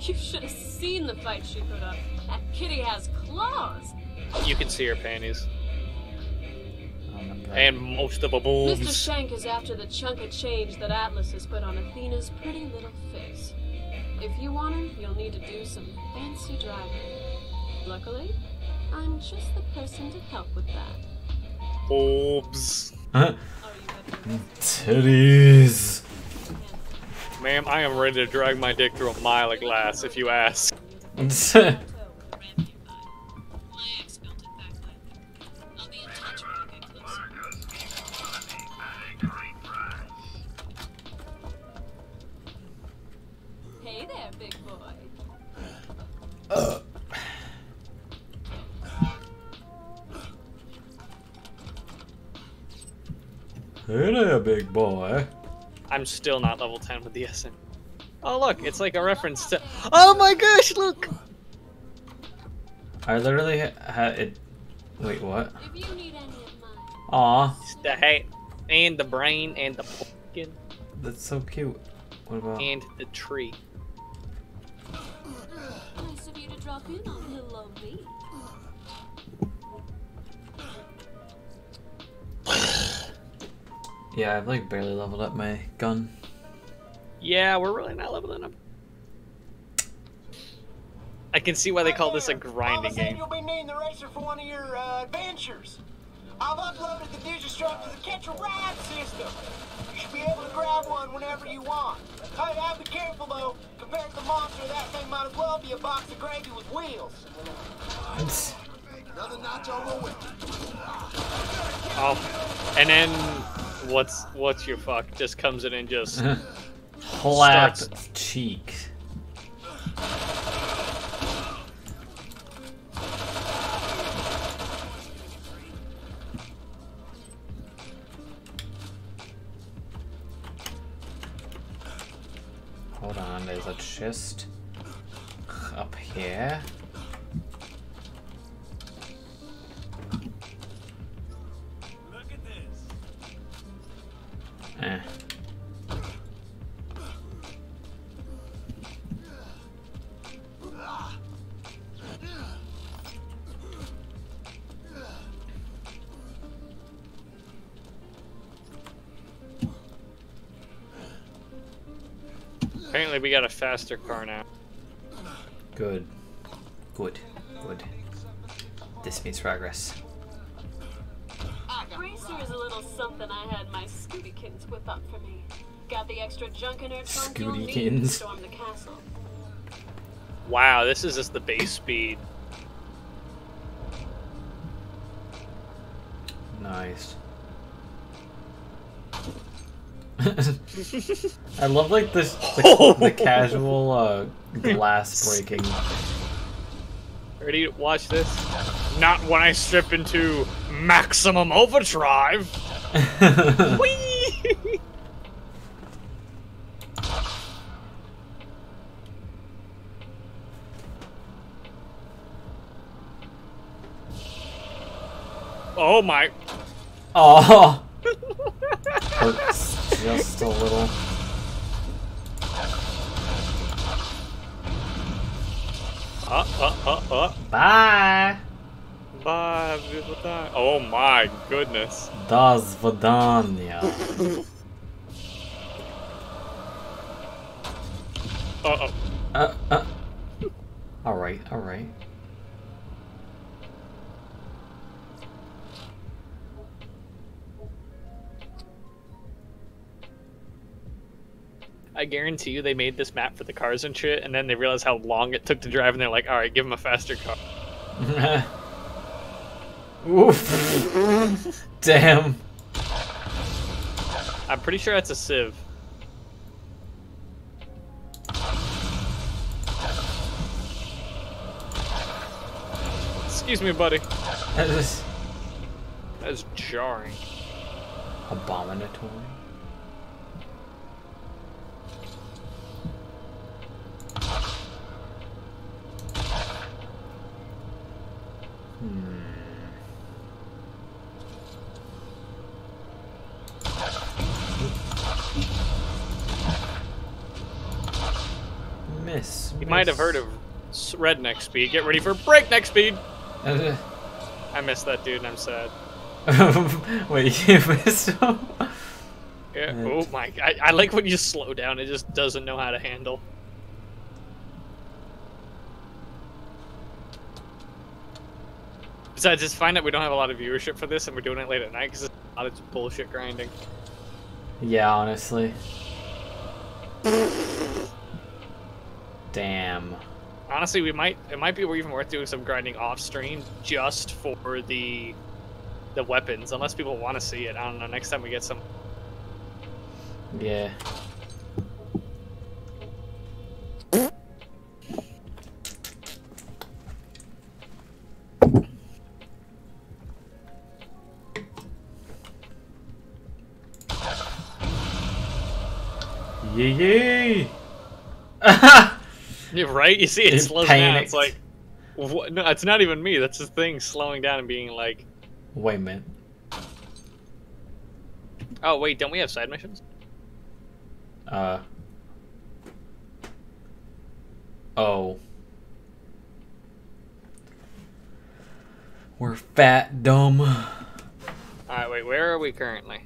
You should have seen the fight she put up. That kitty has claws. You can see her panties. Oh my God. And most of her boobs. Mr. Shank is after the chunk of change that Atlas has put on Athena's pretty little face. If you want her, you'll need to do some fancy driving. Luckily, I'm just the person to help with that. Boobs. Huh? Titties. Ma'am, I am ready to drag my dick through a mile of glass if you ask. Hey there, big boy. Hey there, big boy. I'm still not level 10 with the SN. Oh look, it's like a reference to. Oh my gosh, look! I literally had it. Wait, what? If you need any of mine. Aw. It's the hat and the brain and the pumpkin. That's so cute. What about? And the tree. Nice of you to drop in on little old me. Yeah, I've like barely leveled up my gun. Yeah, we're really not leveling up. I can see why they call this a grinding game. You'll be needing the racer for one of your adventures. I've uploaded the Digistruct to the Catch-a-Ride system. You should be able to grab one whenever you want. Hey, I'd be careful though. Compared to the monster, that thing might as well be a box of gravy with wheels. Another nacho roll with you. Oh, and then. What's your fuck just comes in and just slaps cheek. Hold on, there's a chest up here. Look at this. Eh. Apparently we got a faster car now. Good. Good. Good. This means progress. Racer's a little something I had my Scootykins whip up for me. Got the extra junk in her trunk you'll need to storm the castle. Wow, this is just the base speed. Nice. I love like this the casual glass breaking. Ready? Watch this. Not when I step into maximum overdrive. Whee! Oh my! Oh. Hurts just a little. Bye. Bye. Oh my goodness. Das Vidania. Uh-oh. Alright, alright. I guarantee you they made this map for the cars and shit, and then they realized how long it took to drive, and they're like, alright, give them a faster car. Oof. Damn. I'm pretty sure that's a sieve. Excuse me, buddy. That's jarring. Abominatory. Miss. You might have heard of redneck speed. Get ready for breakneck speed. I missed that dude and I'm sad. Wait, you missed him? Yeah. Oh my god. I like when you slow down. It just doesn't know how to handle. Besides, it's fine that we don't have a lot of viewership for this and we're doing it late at night because it's a lot of bullshit grinding. Yeah, honestly. Damn. Honestly, it might be even worth doing some grinding off stream just for the weapons, unless people want to see it. I don't know, next time we get some. Yeah. Yee! Yeah, right? You see, it slows down. It's like, what? No, it's not even me. That's the thing, slowing down and being like, wait a minute. Oh wait, don't we have side missions? Oh. We're fat dumb. All right, wait. Where are we currently?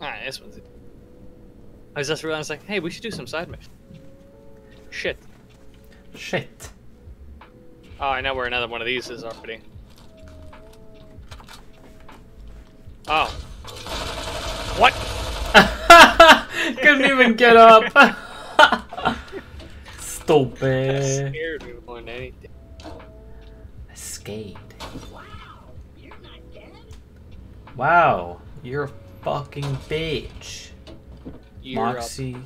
Alright, this one's it. I was just realizing, like, hey, we should do some side missions. Shit. Shit. Oh, I know where another one of these is already. Oh. What? Couldn't even get up. Stupid. I scared me more than anything. Escaped. Wow. You're not dead? Wow. You're a fucking bitch. Moxie.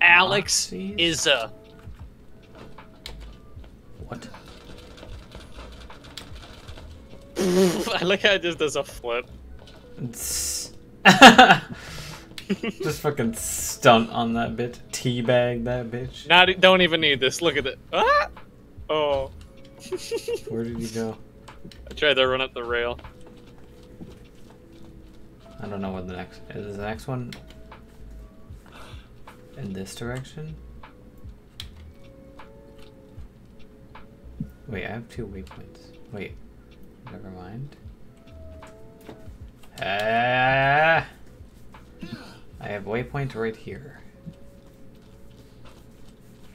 Alex Moxie? Is a. What? I like how it just does a flip. Just fucking stunt on that bitch. Teabag that bitch. Not, don't even need this. Look at it. Ah! Oh. Where did he go? I tried to run up the rail. I don't know what the next is. The next one in this direction? Wait, I have two waypoints. Wait, never mind. Ah! I have waypoint right here.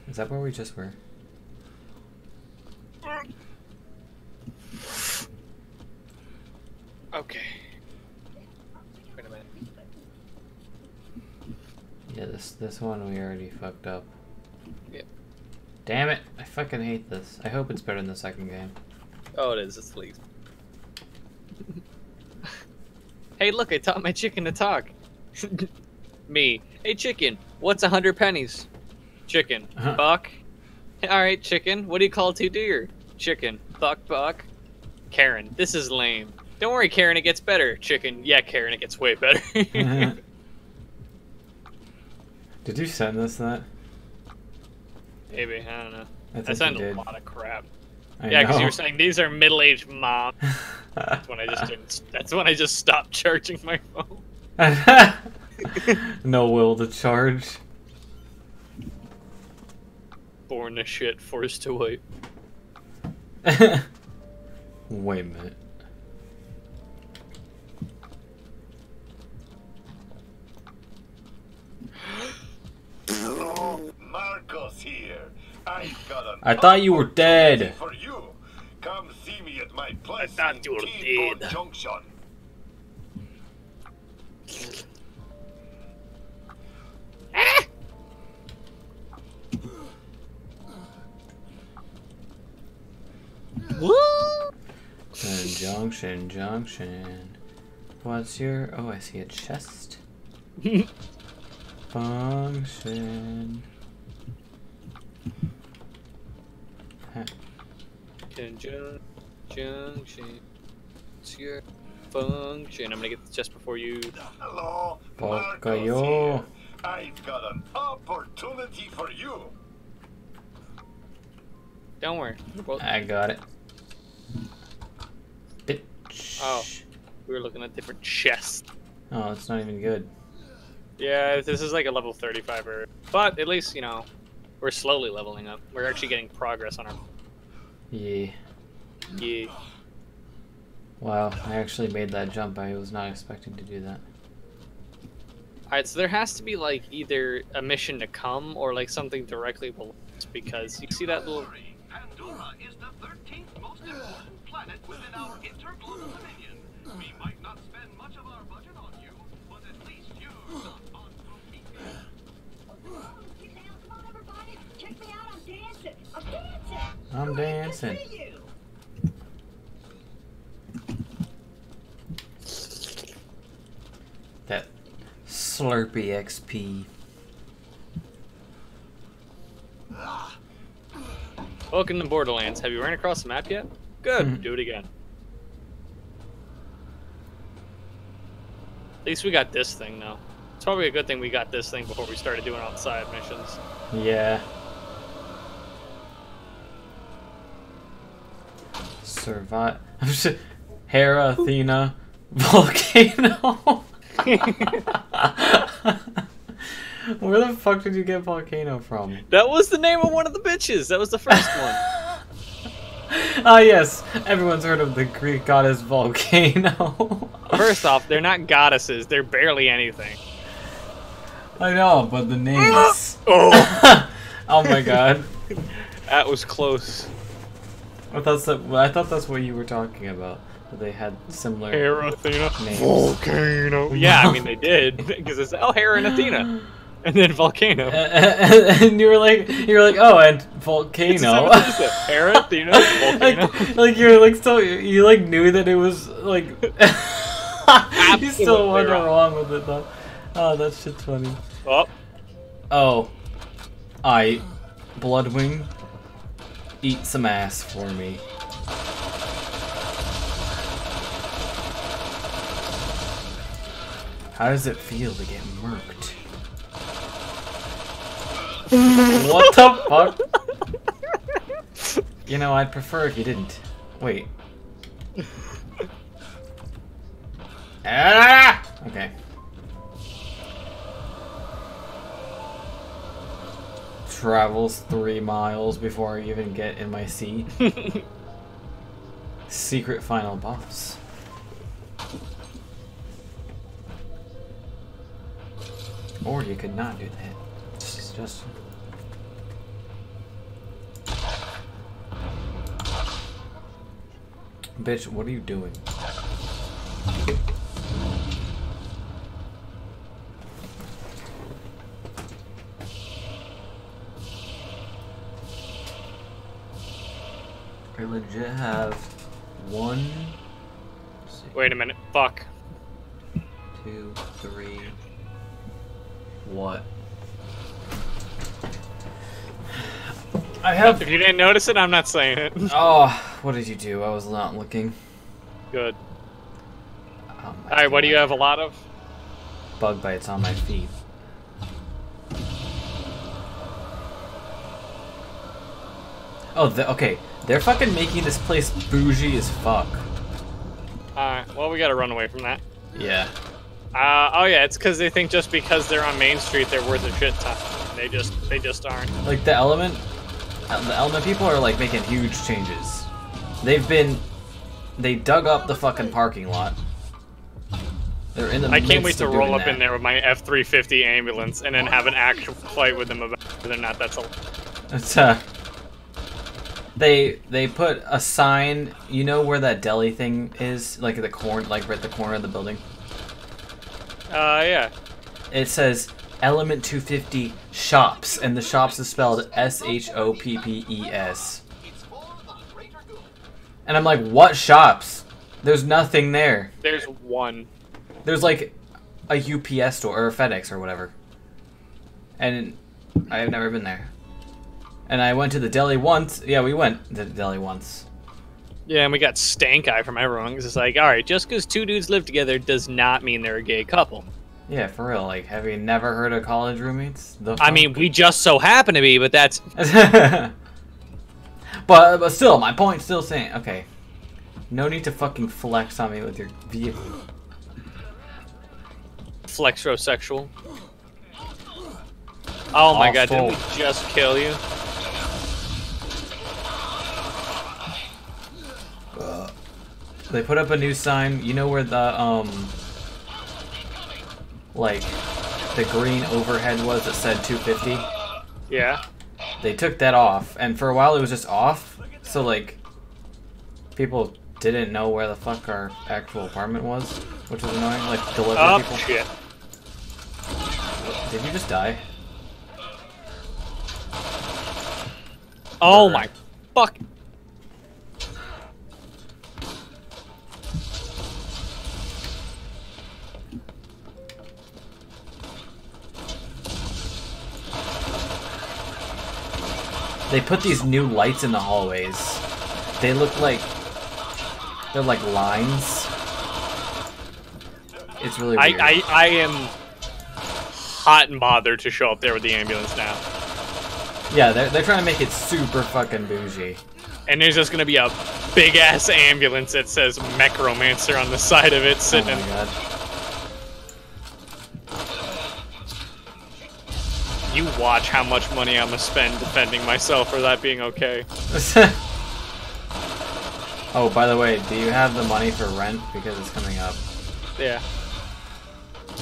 Is that where we just were? Okay. Wait a minute. Yeah, this one we already fucked up. Yep. Damn it! I fucking hate this. I hope it's better than the second game. Oh, it is. It's leaked. Hey, look! I taught my chicken to talk. Me. Hey, chicken. What's 100 pennies? Chicken. Huh. Buck. All right, chicken. What do you call two deer? Chicken. Buck, buck. Karen. This is lame. Don't worry, Karen. It gets better. Chicken. Yeah, Karen. It gets way better. Did you send us that? Maybe. I don't know. I sent a lot of crap. Yeah, because you were saying these are middle-aged moms. That's when I just didn't. That's when I just stopped charging my phone. No will to charge. Born to shit, forced to wait. Wait a minute. Hello, Marcos here. I thought you were dead. For you. Come see me at my place. I thought you were dead. Ah! Woo! Junction, junction. What's your? Oh, I see a chest. Function. Huh. Junction. What's your function? I'm gonna get the chest before you. Hello, Marcos. I've got an opportunity for you. Don't worry. I got it. Bitch. Oh, we were looking at different chests. Oh, it's not even good. Yeah, this is like a level 35 or. But at least, you know, we're slowly leveling up. We're actually getting progress on our. Yeah. Yeah. Wow, I actually made that jump. I was not expecting to do that. Alright, so there has to be like either a mission to come or like something directly below us, because you see that little. Pandora is the 13th most important planet within our interglobal dominion. We might not spend much of our budget on you, but at least you're not on Prometheus. Come on, everybody. Check me out. I'm dancing. I'm dancing. I'm dancing. That Slurpee XP. Welcome to Borderlands. Have you ran across the map yet? Good. Mm-hmm. Do it again. At least we got this thing now. It's probably a good thing we got this thing before we started doing outside missions. Yeah. Survive. Hera, Athena, volcano. Where the fuck did you get volcano from? That was the name of one of the bitches. That was the first one. Ah, yes, everyone's heard of the Greek goddess volcano. First off, they're not goddesses. They're barely anything. I know, but the names. Oh. Oh my god. That was close. I thought that's what you were talking about. They had similar Hera, Athena, names. Volcano. Yeah, I mean they did, because it's oh Hera and Athena, and then volcano. And you were like oh and volcano. Hera, Athena, volcano. Like you were like so you like knew that it was like. You still went wrong with it though. Oh, that shit's funny. Oh, oh, I Bloodwing, eat some ass for me. How does it feel to get murked? What the fuck? You know, I'd prefer if you didn't. Wait. Ah! Okay. Travels 3 miles before I even get in my seat. Secret final boss. Or you could not do that. It's just... Bitch, what are you doing? I legit have one... Six, wait a minute. Fuck. 2, 3... What? I have... If you didn't notice it, I'm not saying it. Oh, what did you do? I was not looking. Good. Alright, what do you have a lot of? Bug bites on my feet. Oh, okay. They're fucking making this place bougie as fuck. Alright, well, we gotta run away from that. Yeah. Oh yeah, it's because they think just because they're on Main Street, they're worth a shit ton. They just aren't. Like, the element people are, like, making huge changes. They dug up the fucking parking lot. They're in the midst of doing that. I can't wait to roll up in there with my F-350 ambulance and then have an actual fight with them about whether or not that's a... It's, They put a sign, you know where that deli thing is? Like the corner, like right at the corner of the building? Yeah. It says Element 250 Shops, and the shops is spelled S-H-O-P-P-E-S. And I'm like, what shops? There's nothing there. There's one. There's like a UPS store or a FedEx or whatever. And I have never been there. And I went to the deli once. Yeah, we went to the deli once. Yeah, and we got stank eye from everyone because it's like, all right, just because two dudes live together does not mean they're a gay couple. Yeah, for real. Like, have you never heard of college roommates? I mean, we just so happen to be, but that's... but still, my point's still saying, okay, no need to fucking flex on me with your vehicle. Flexrosexual. Oh my god, didn't we just kill you? They put up a new sign. You know where the, like, the green overhead was that said 250? Yeah. They took that off, and for a while it was just off, so, like, people didn't know where the fuck our actual apartment was, which was annoying, like, delivery people. Oh, shit. Did you just die? Oh, my fuck. They put these new lights in the hallways. They look like... They're like lines. It's really weird. I am hot and bothered to show up there with the ambulance now. Yeah, they're trying to make it super fucking bougie. And there's just gonna be a big-ass ambulance that says Necromancer on the side of it sitting in... Oh my god. You watch how much money I'm gonna spend defending myself for that being okay. Oh, by the way, do you have the money for rent? Because it's coming up. Yeah.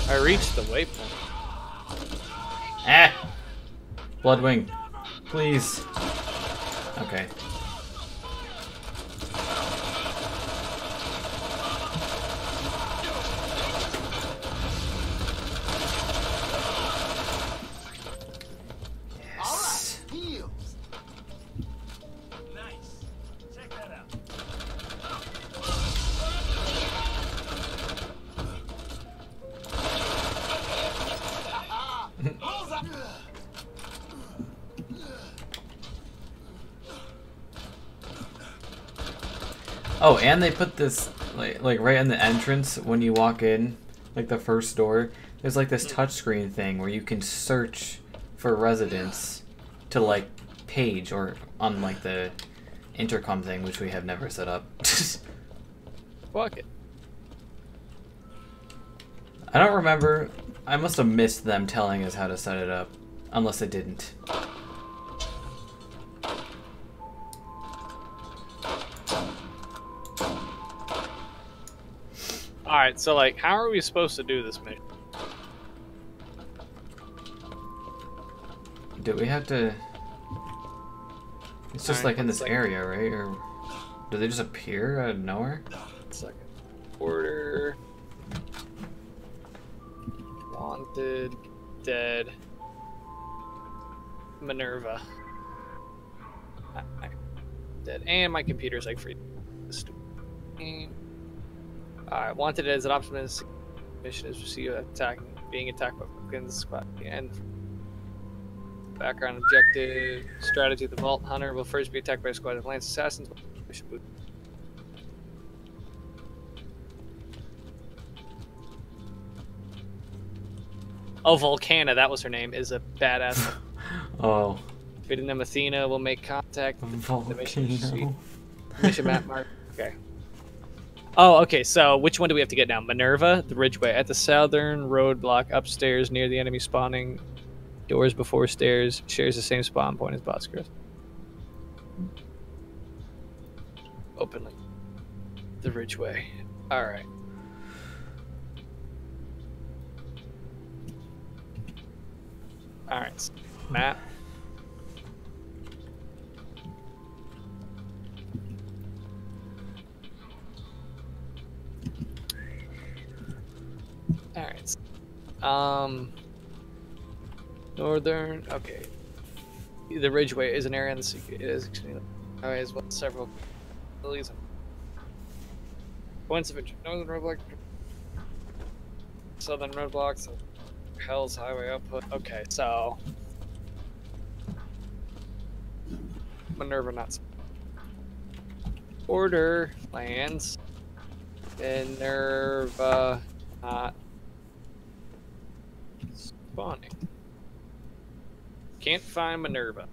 I reached the waypoint. Ah! Bloodwing. Please. Okay. Yes. All right. Heels. Nice. Check that out. Oh, and they put this, like, right in the entrance when you walk in. like the first door, there's like this touchscreen thing where you can search for residents to like page or on like the intercom thing, which we have never set up. Fuck it. I don't remember. I must have missed them telling us how to set it up, unless it didn't. Alright, so like, how are we supposed to do this mission? Do we have to... It's just like in this area, right? Or do they just appear out of nowhere? It's like a border... Wanted, dead, Minerva, dead, and my computer's like free. Alright, wanted as an optimist, mission is received attacking, being attacked by Falcons, squad, and background objective, strategy, the Vault Hunter will first be attacked by a squad of Lance assassins, mission boot. Oh, Volcana, that was her name, is a badass. Oh. Feeding them Athena will make contact. The mission map mark. Okay. Oh, okay, so which one do we have to get now? Minerva, the Ridgeway, at the southern roadblock upstairs near the enemy spawning doors before stairs, shares the same spawn point as Boscrest. Openly. The Ridgeway. Alright. Alright, so map. Alright, so, northern, okay. The Ridgeway is an area in the secret, it is extremely high as well, several points of interest. Northern roadblock, southern roadblock, so Hell's Highway output. Okay, so Minerva not order lands. Minerva not spawning. Can't find Minerva.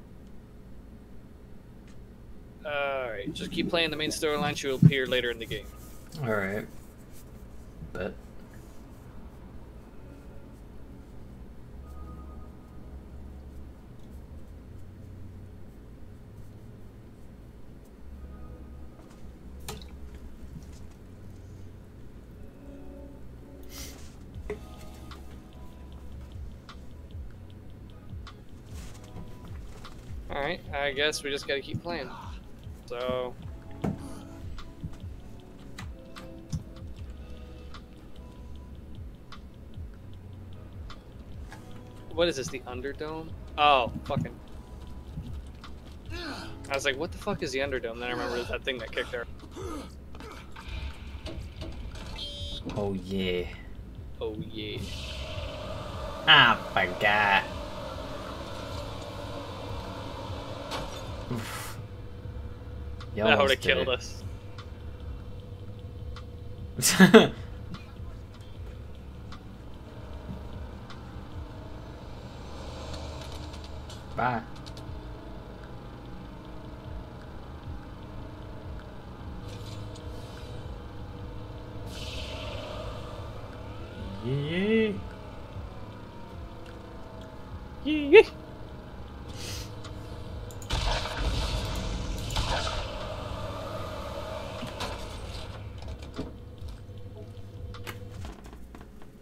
Alright, just keep playing the main storyline, she will appear later in the game. Alright. Bet. Alright, I guess we just gotta keep playing. So... What is this, the Underdome? Oh, fucking... I was like, what the fuck is the Underdome? Then I remember that thing that kicked her. Oh yeah. Oh yeah. Ah, my God. That would have killed us. Bye. Yeah. Yeah.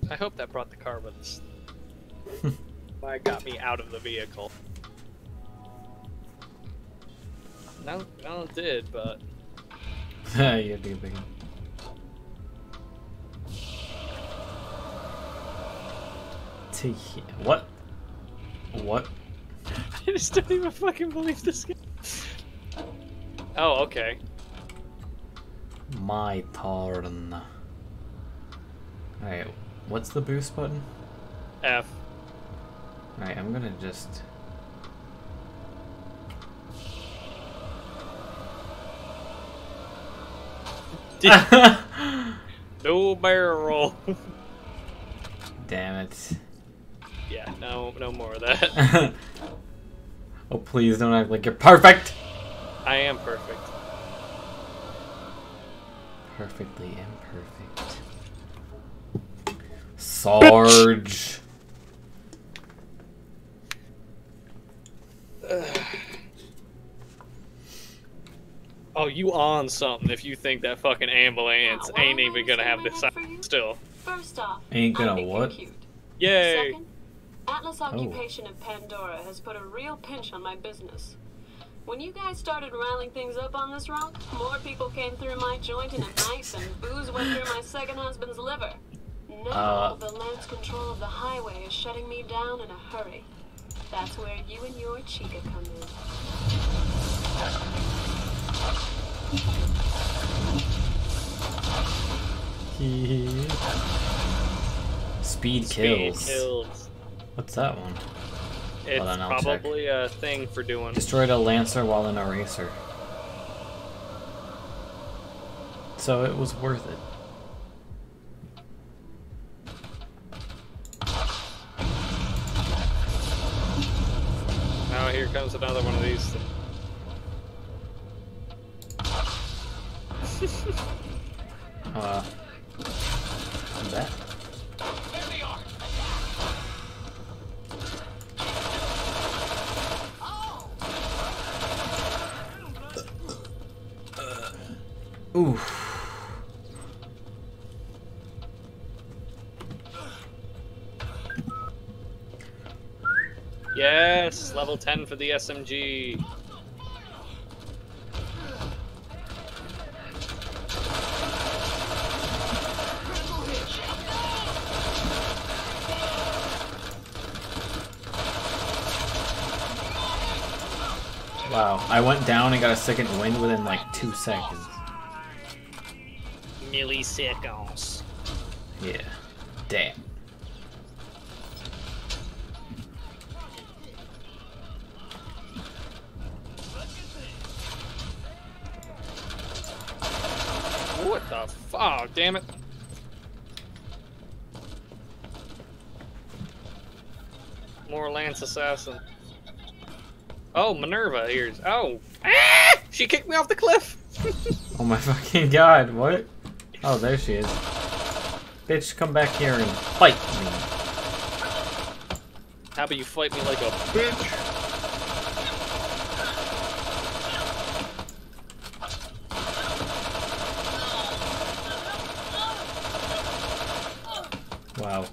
I hope that brought the car with us. That got me out of the vehicle. No, it did, but... You're doing it. What? What? I just don't even fucking believe this guy. Oh, okay. My turn. Alright. What's the boost button? F. Alright, I'm gonna just... No barrel roll. damn it. Yeah, no more of that. Oh, please don't act like you're perfect! I am perfect. Perfectly imperfect. Sarge! Oh, you on something if you think that fucking ambulance ain't even gonna have this still. First off, ain't gonna what? Yay! Second, Atlas occupation of Pandora has put a real pinch on my business. When you guys started riling things up on this route, more people came through my joint in a knife and booze went through my second husband's liver. Now the Lance control of the highway is shutting me down in a hurry. That's where you and your chica come in. Speed kills. What's that one? It's probably a thing for doing. Destroyed a Lancer while in a racer. So it was worth it. Now here comes another one of these. What's that? There they are. Oof. Yes, level 10 for the SMG. Wow, I went down and got a second wind within like 2 seconds. Milliseconds. Yeah. Damn. What the fuck? Damn it. More Lance assassin. Oh, Minerva here's. Oh. Ah! She kicked me off the cliff. Oh my fucking god, what? Oh, there she is. Bitch, come back here and fight me. How about you fight me like a bitch? Wow.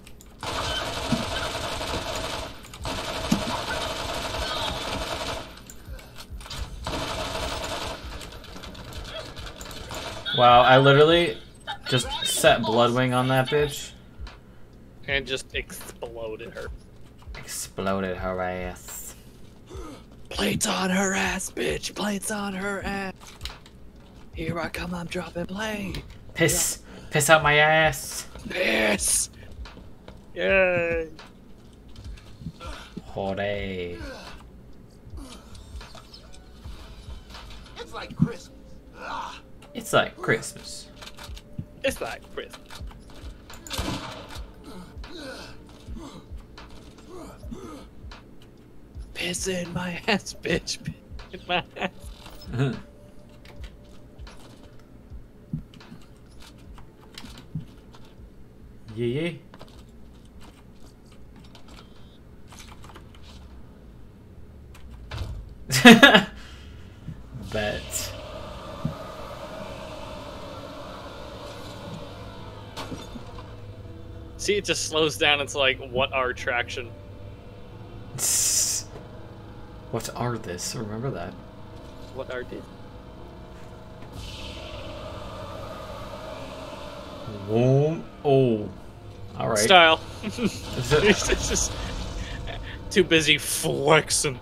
Wow, I literally just set Bloodwing on that bitch. And just exploded her. Exploded her ass. Plates on her ass, bitch! Plates on her ass! Here I come, I'm dropping plate! Piss! Yeah. Piss out my ass! Piss! Yay! Hooray. It's like Christmas. Ah. It's like Christmas. It's like Christmas. Piss in my ass, bitch. Piss in my ass. Yeah. Bet. See, it just slows down. It's like, what are traction? What are this? Remember that. What are this? Whoa. Oh. Alright. Style. It's just too busy flexing.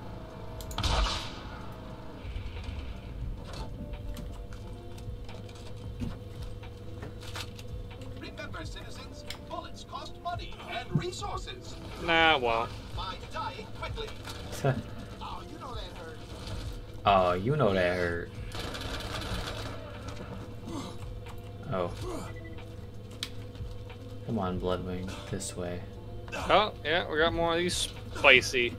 Nah, well. Oh, you know that hurt. Oh. Come on, Bloodwing, this way. Oh, yeah, we got more of these spicy.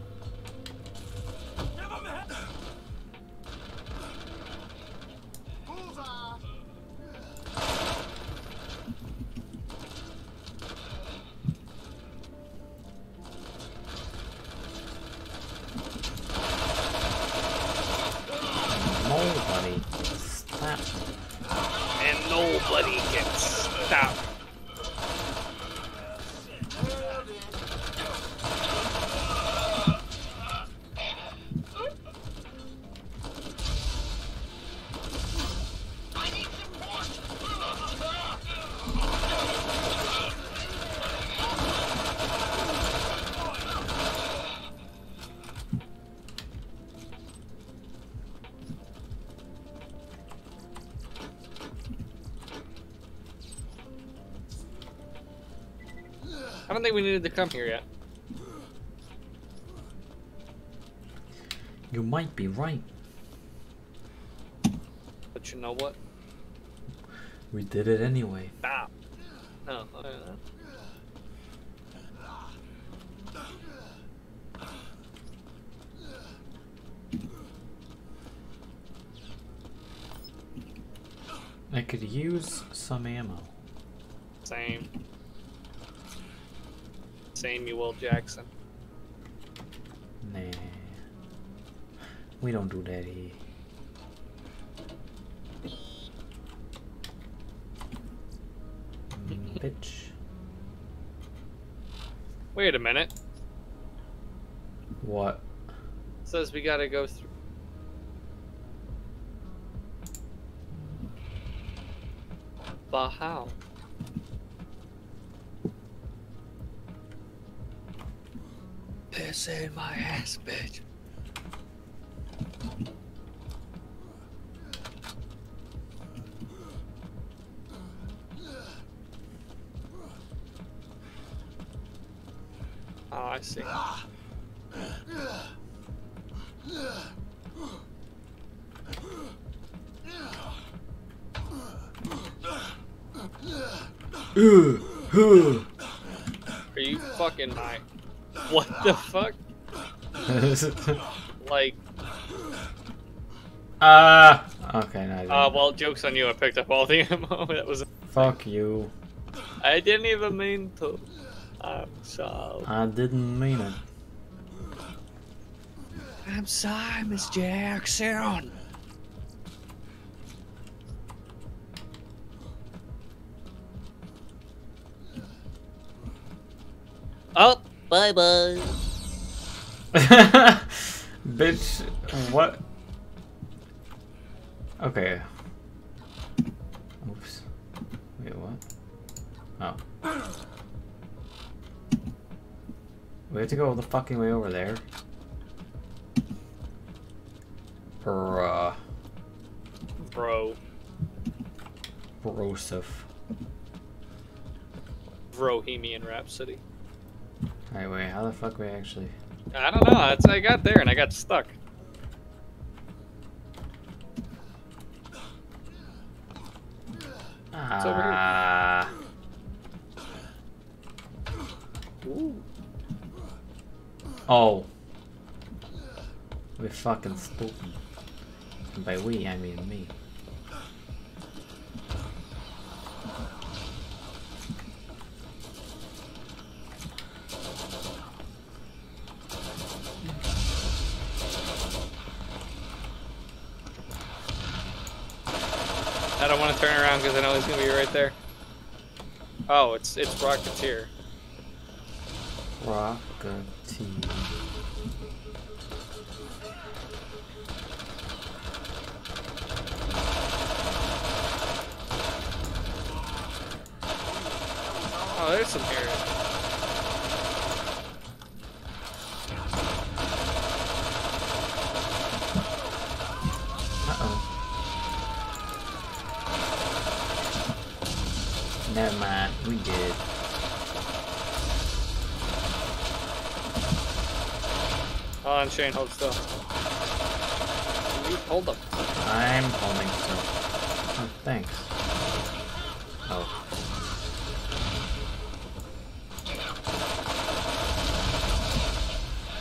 I don't think we needed to come here yet. You might be right. But you know what? We did it anyway. Stop. No. I could use some ammo. Same. Samuel Jackson. Nah. We don't do that here. Bitch. Wait a minute. What? It says we gotta go through. But how? Piss in my ass, bitch. Oh, I see. Are you fucking high? What the fuck? Like... okay, no, I didn't. Well, joke's on you, I picked up all the ammo, that was... Fuck you. I didn't even mean to. I'm sorry. I didn't mean it. I'm sorry, Miss Jackson. Oh! Bye bye. Bitch, what? Okay. Oops. Wait, what? Oh. We have to go the fucking way over there. Bruh. Bro. Broseph. Brohemian Rhapsody. Alright, wait, how the fuck we actually... I don't know, that's how I got there and I got stuck. Ah. Ooh. Oh. We're fucking spooky. And by we, I mean me. I don't want to turn around because I know he's gonna be right there. Oh, it's Rocketeer. Rocketeer. Oh, there's some here. Never mind, we did. Oh, I'm Shane, hold still. You hold up. I'm holding still. Oh, thanks. Oh.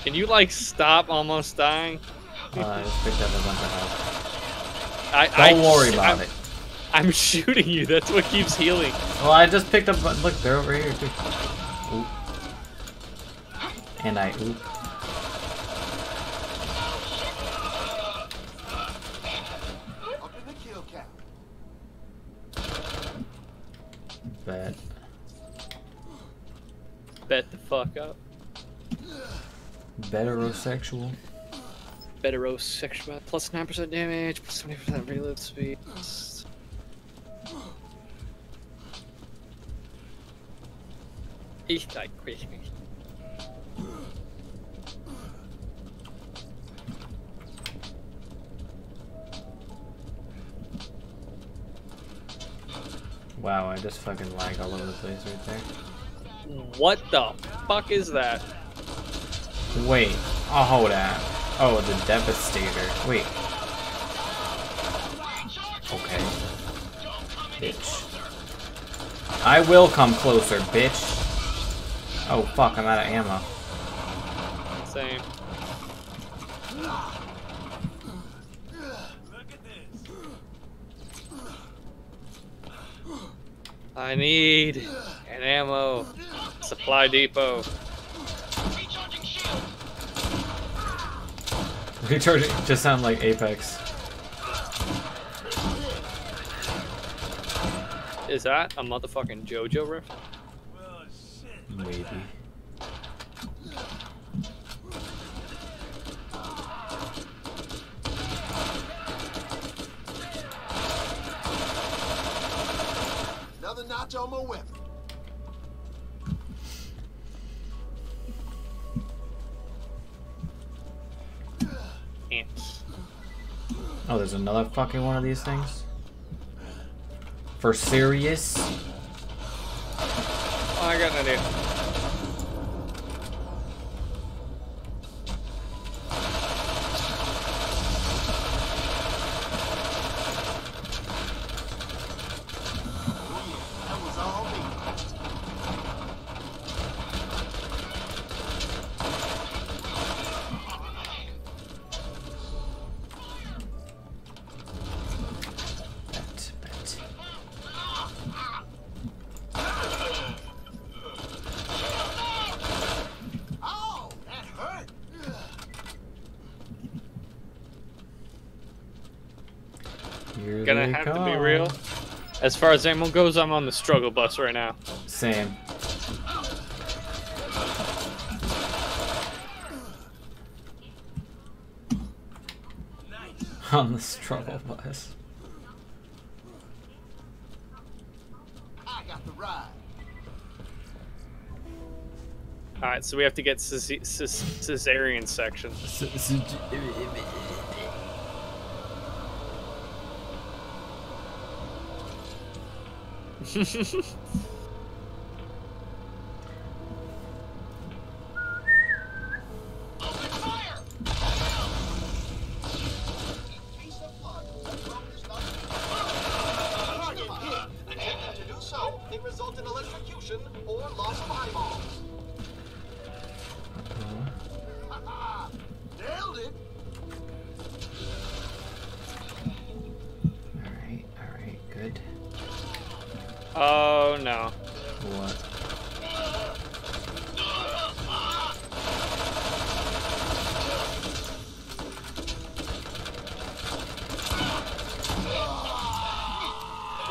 Can you like stop almost dying? I just picked up a bunch of health. Don't worry about it. I'm shooting you. That's what keeps healing. Well, I just picked up. Look, they're over here too. Oop. And I oop. Bet the fuck up. Beterosexual. Beterosexual. Plus 9% damage, plus 20% reload speed. Ich like crispy. Wow, I just fucking lag all over the place right there. What the fuck is that? Wait, I'll hold out. Oh, the Devastator. Wait. Okay. Bitch. I will come closer, bitch. Oh fuck, I'm out of ammo. Same. I need an ammo supply depot. Recharging just sound like Apex. Is that a motherfucking JoJo riff? Well, shit. Maybe. Notch on my weapon. Ants. Oh, there's another fucking one of these things? For serious? Oh, I got an idea. As far as ammo goes, I'm on the struggle bus right now. Same. Nice. On the struggle bus. I got the ride. All right, so we have to get cesarean section.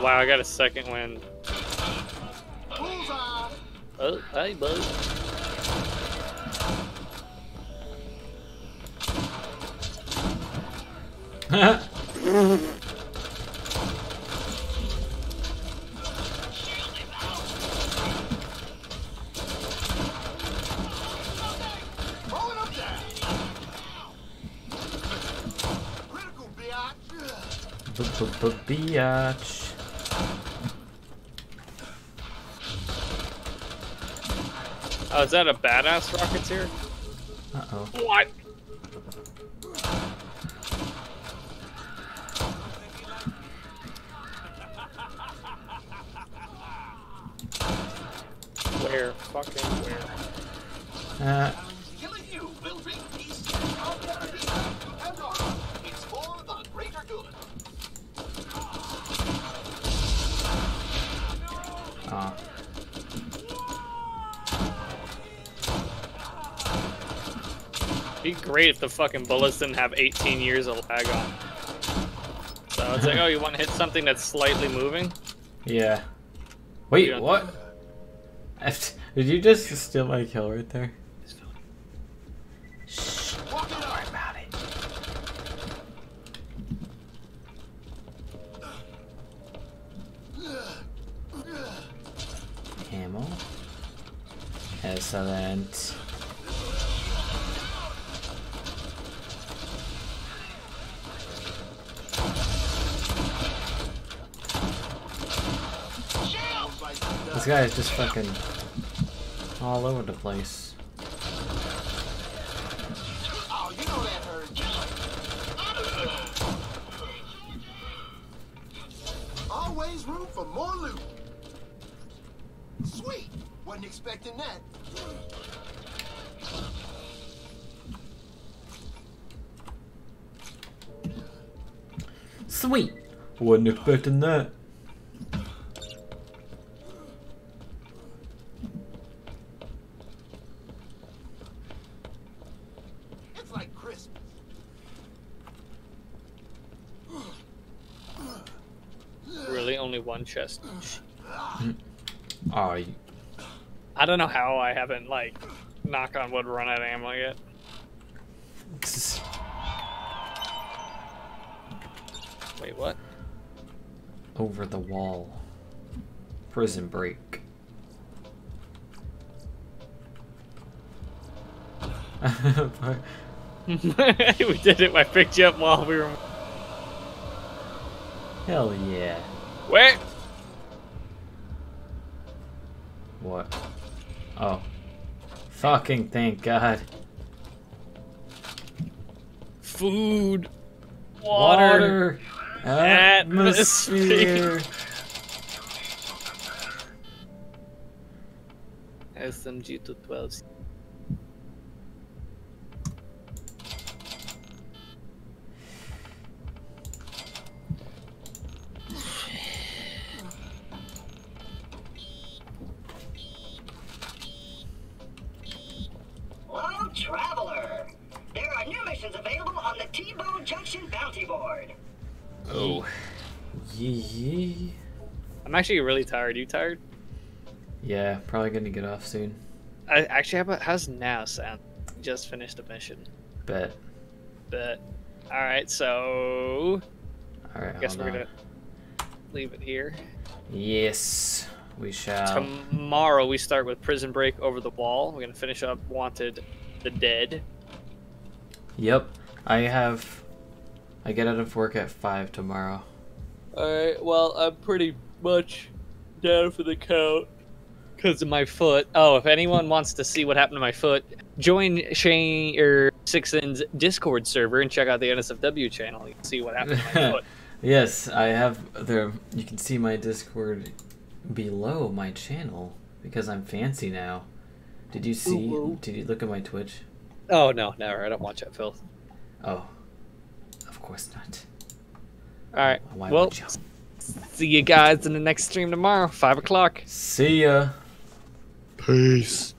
Wow, I got a second wind. Oh, hey, bud. Biatch. Oh, is that a badass rocketeer? Uh-oh. What? Where? Fucking where? It'd be great if the fucking bullets didn't have 18 years of lag on. So it's like, oh, you want to hit something that's slightly moving? Yeah. Wait, what? Did you just steal my kill right there? Shh, don't worry about it. Ammo. Excellent. This guy is just fucking all over the place. Oh, you know that hurt. Always room for more loot. Sweet. Wasn't expecting that. Sweet. Wasn't expecting that. Chest. Oh, I don't know how I haven't, like, knock on wood, run out of ammo yet. Wait, what? Over the wall. Prison break. We did it. I picked you up while we were. Hell yeah. Wait. What? Oh. Fucking thank God. Food. Water. Atmosphere. SMG to 12. I'm actually really tired. You tired? Yeah, probably gonna get off soon. I actually, how about how's now sound? Just finished a mission. Bet. All right, so. All right. I guess we're gonna leave it here. Yes, we shall. Tomorrow we start with Prison Break, Over the Wall. We're gonna finish up Wanted, The Dead. Yep, I get out of work at 5 tomorrow. Alright, well, I'm pretty much down for the count because of my foot. Oh, if anyone wants to see what happened to my foot, join Shane or Sixen's Discord server and check out the NSFW channel. You can see what happened to my foot. Yes, I have there. You can see my Discord below my channel because I'm fancy now. Did you see? Ooh. Did you look at my Twitch? Oh, no, never. I don't watch that filth. Oh, of course not. Alright, well, see you guys in the next stream tomorrow, 5 o'clock. See ya. Peace.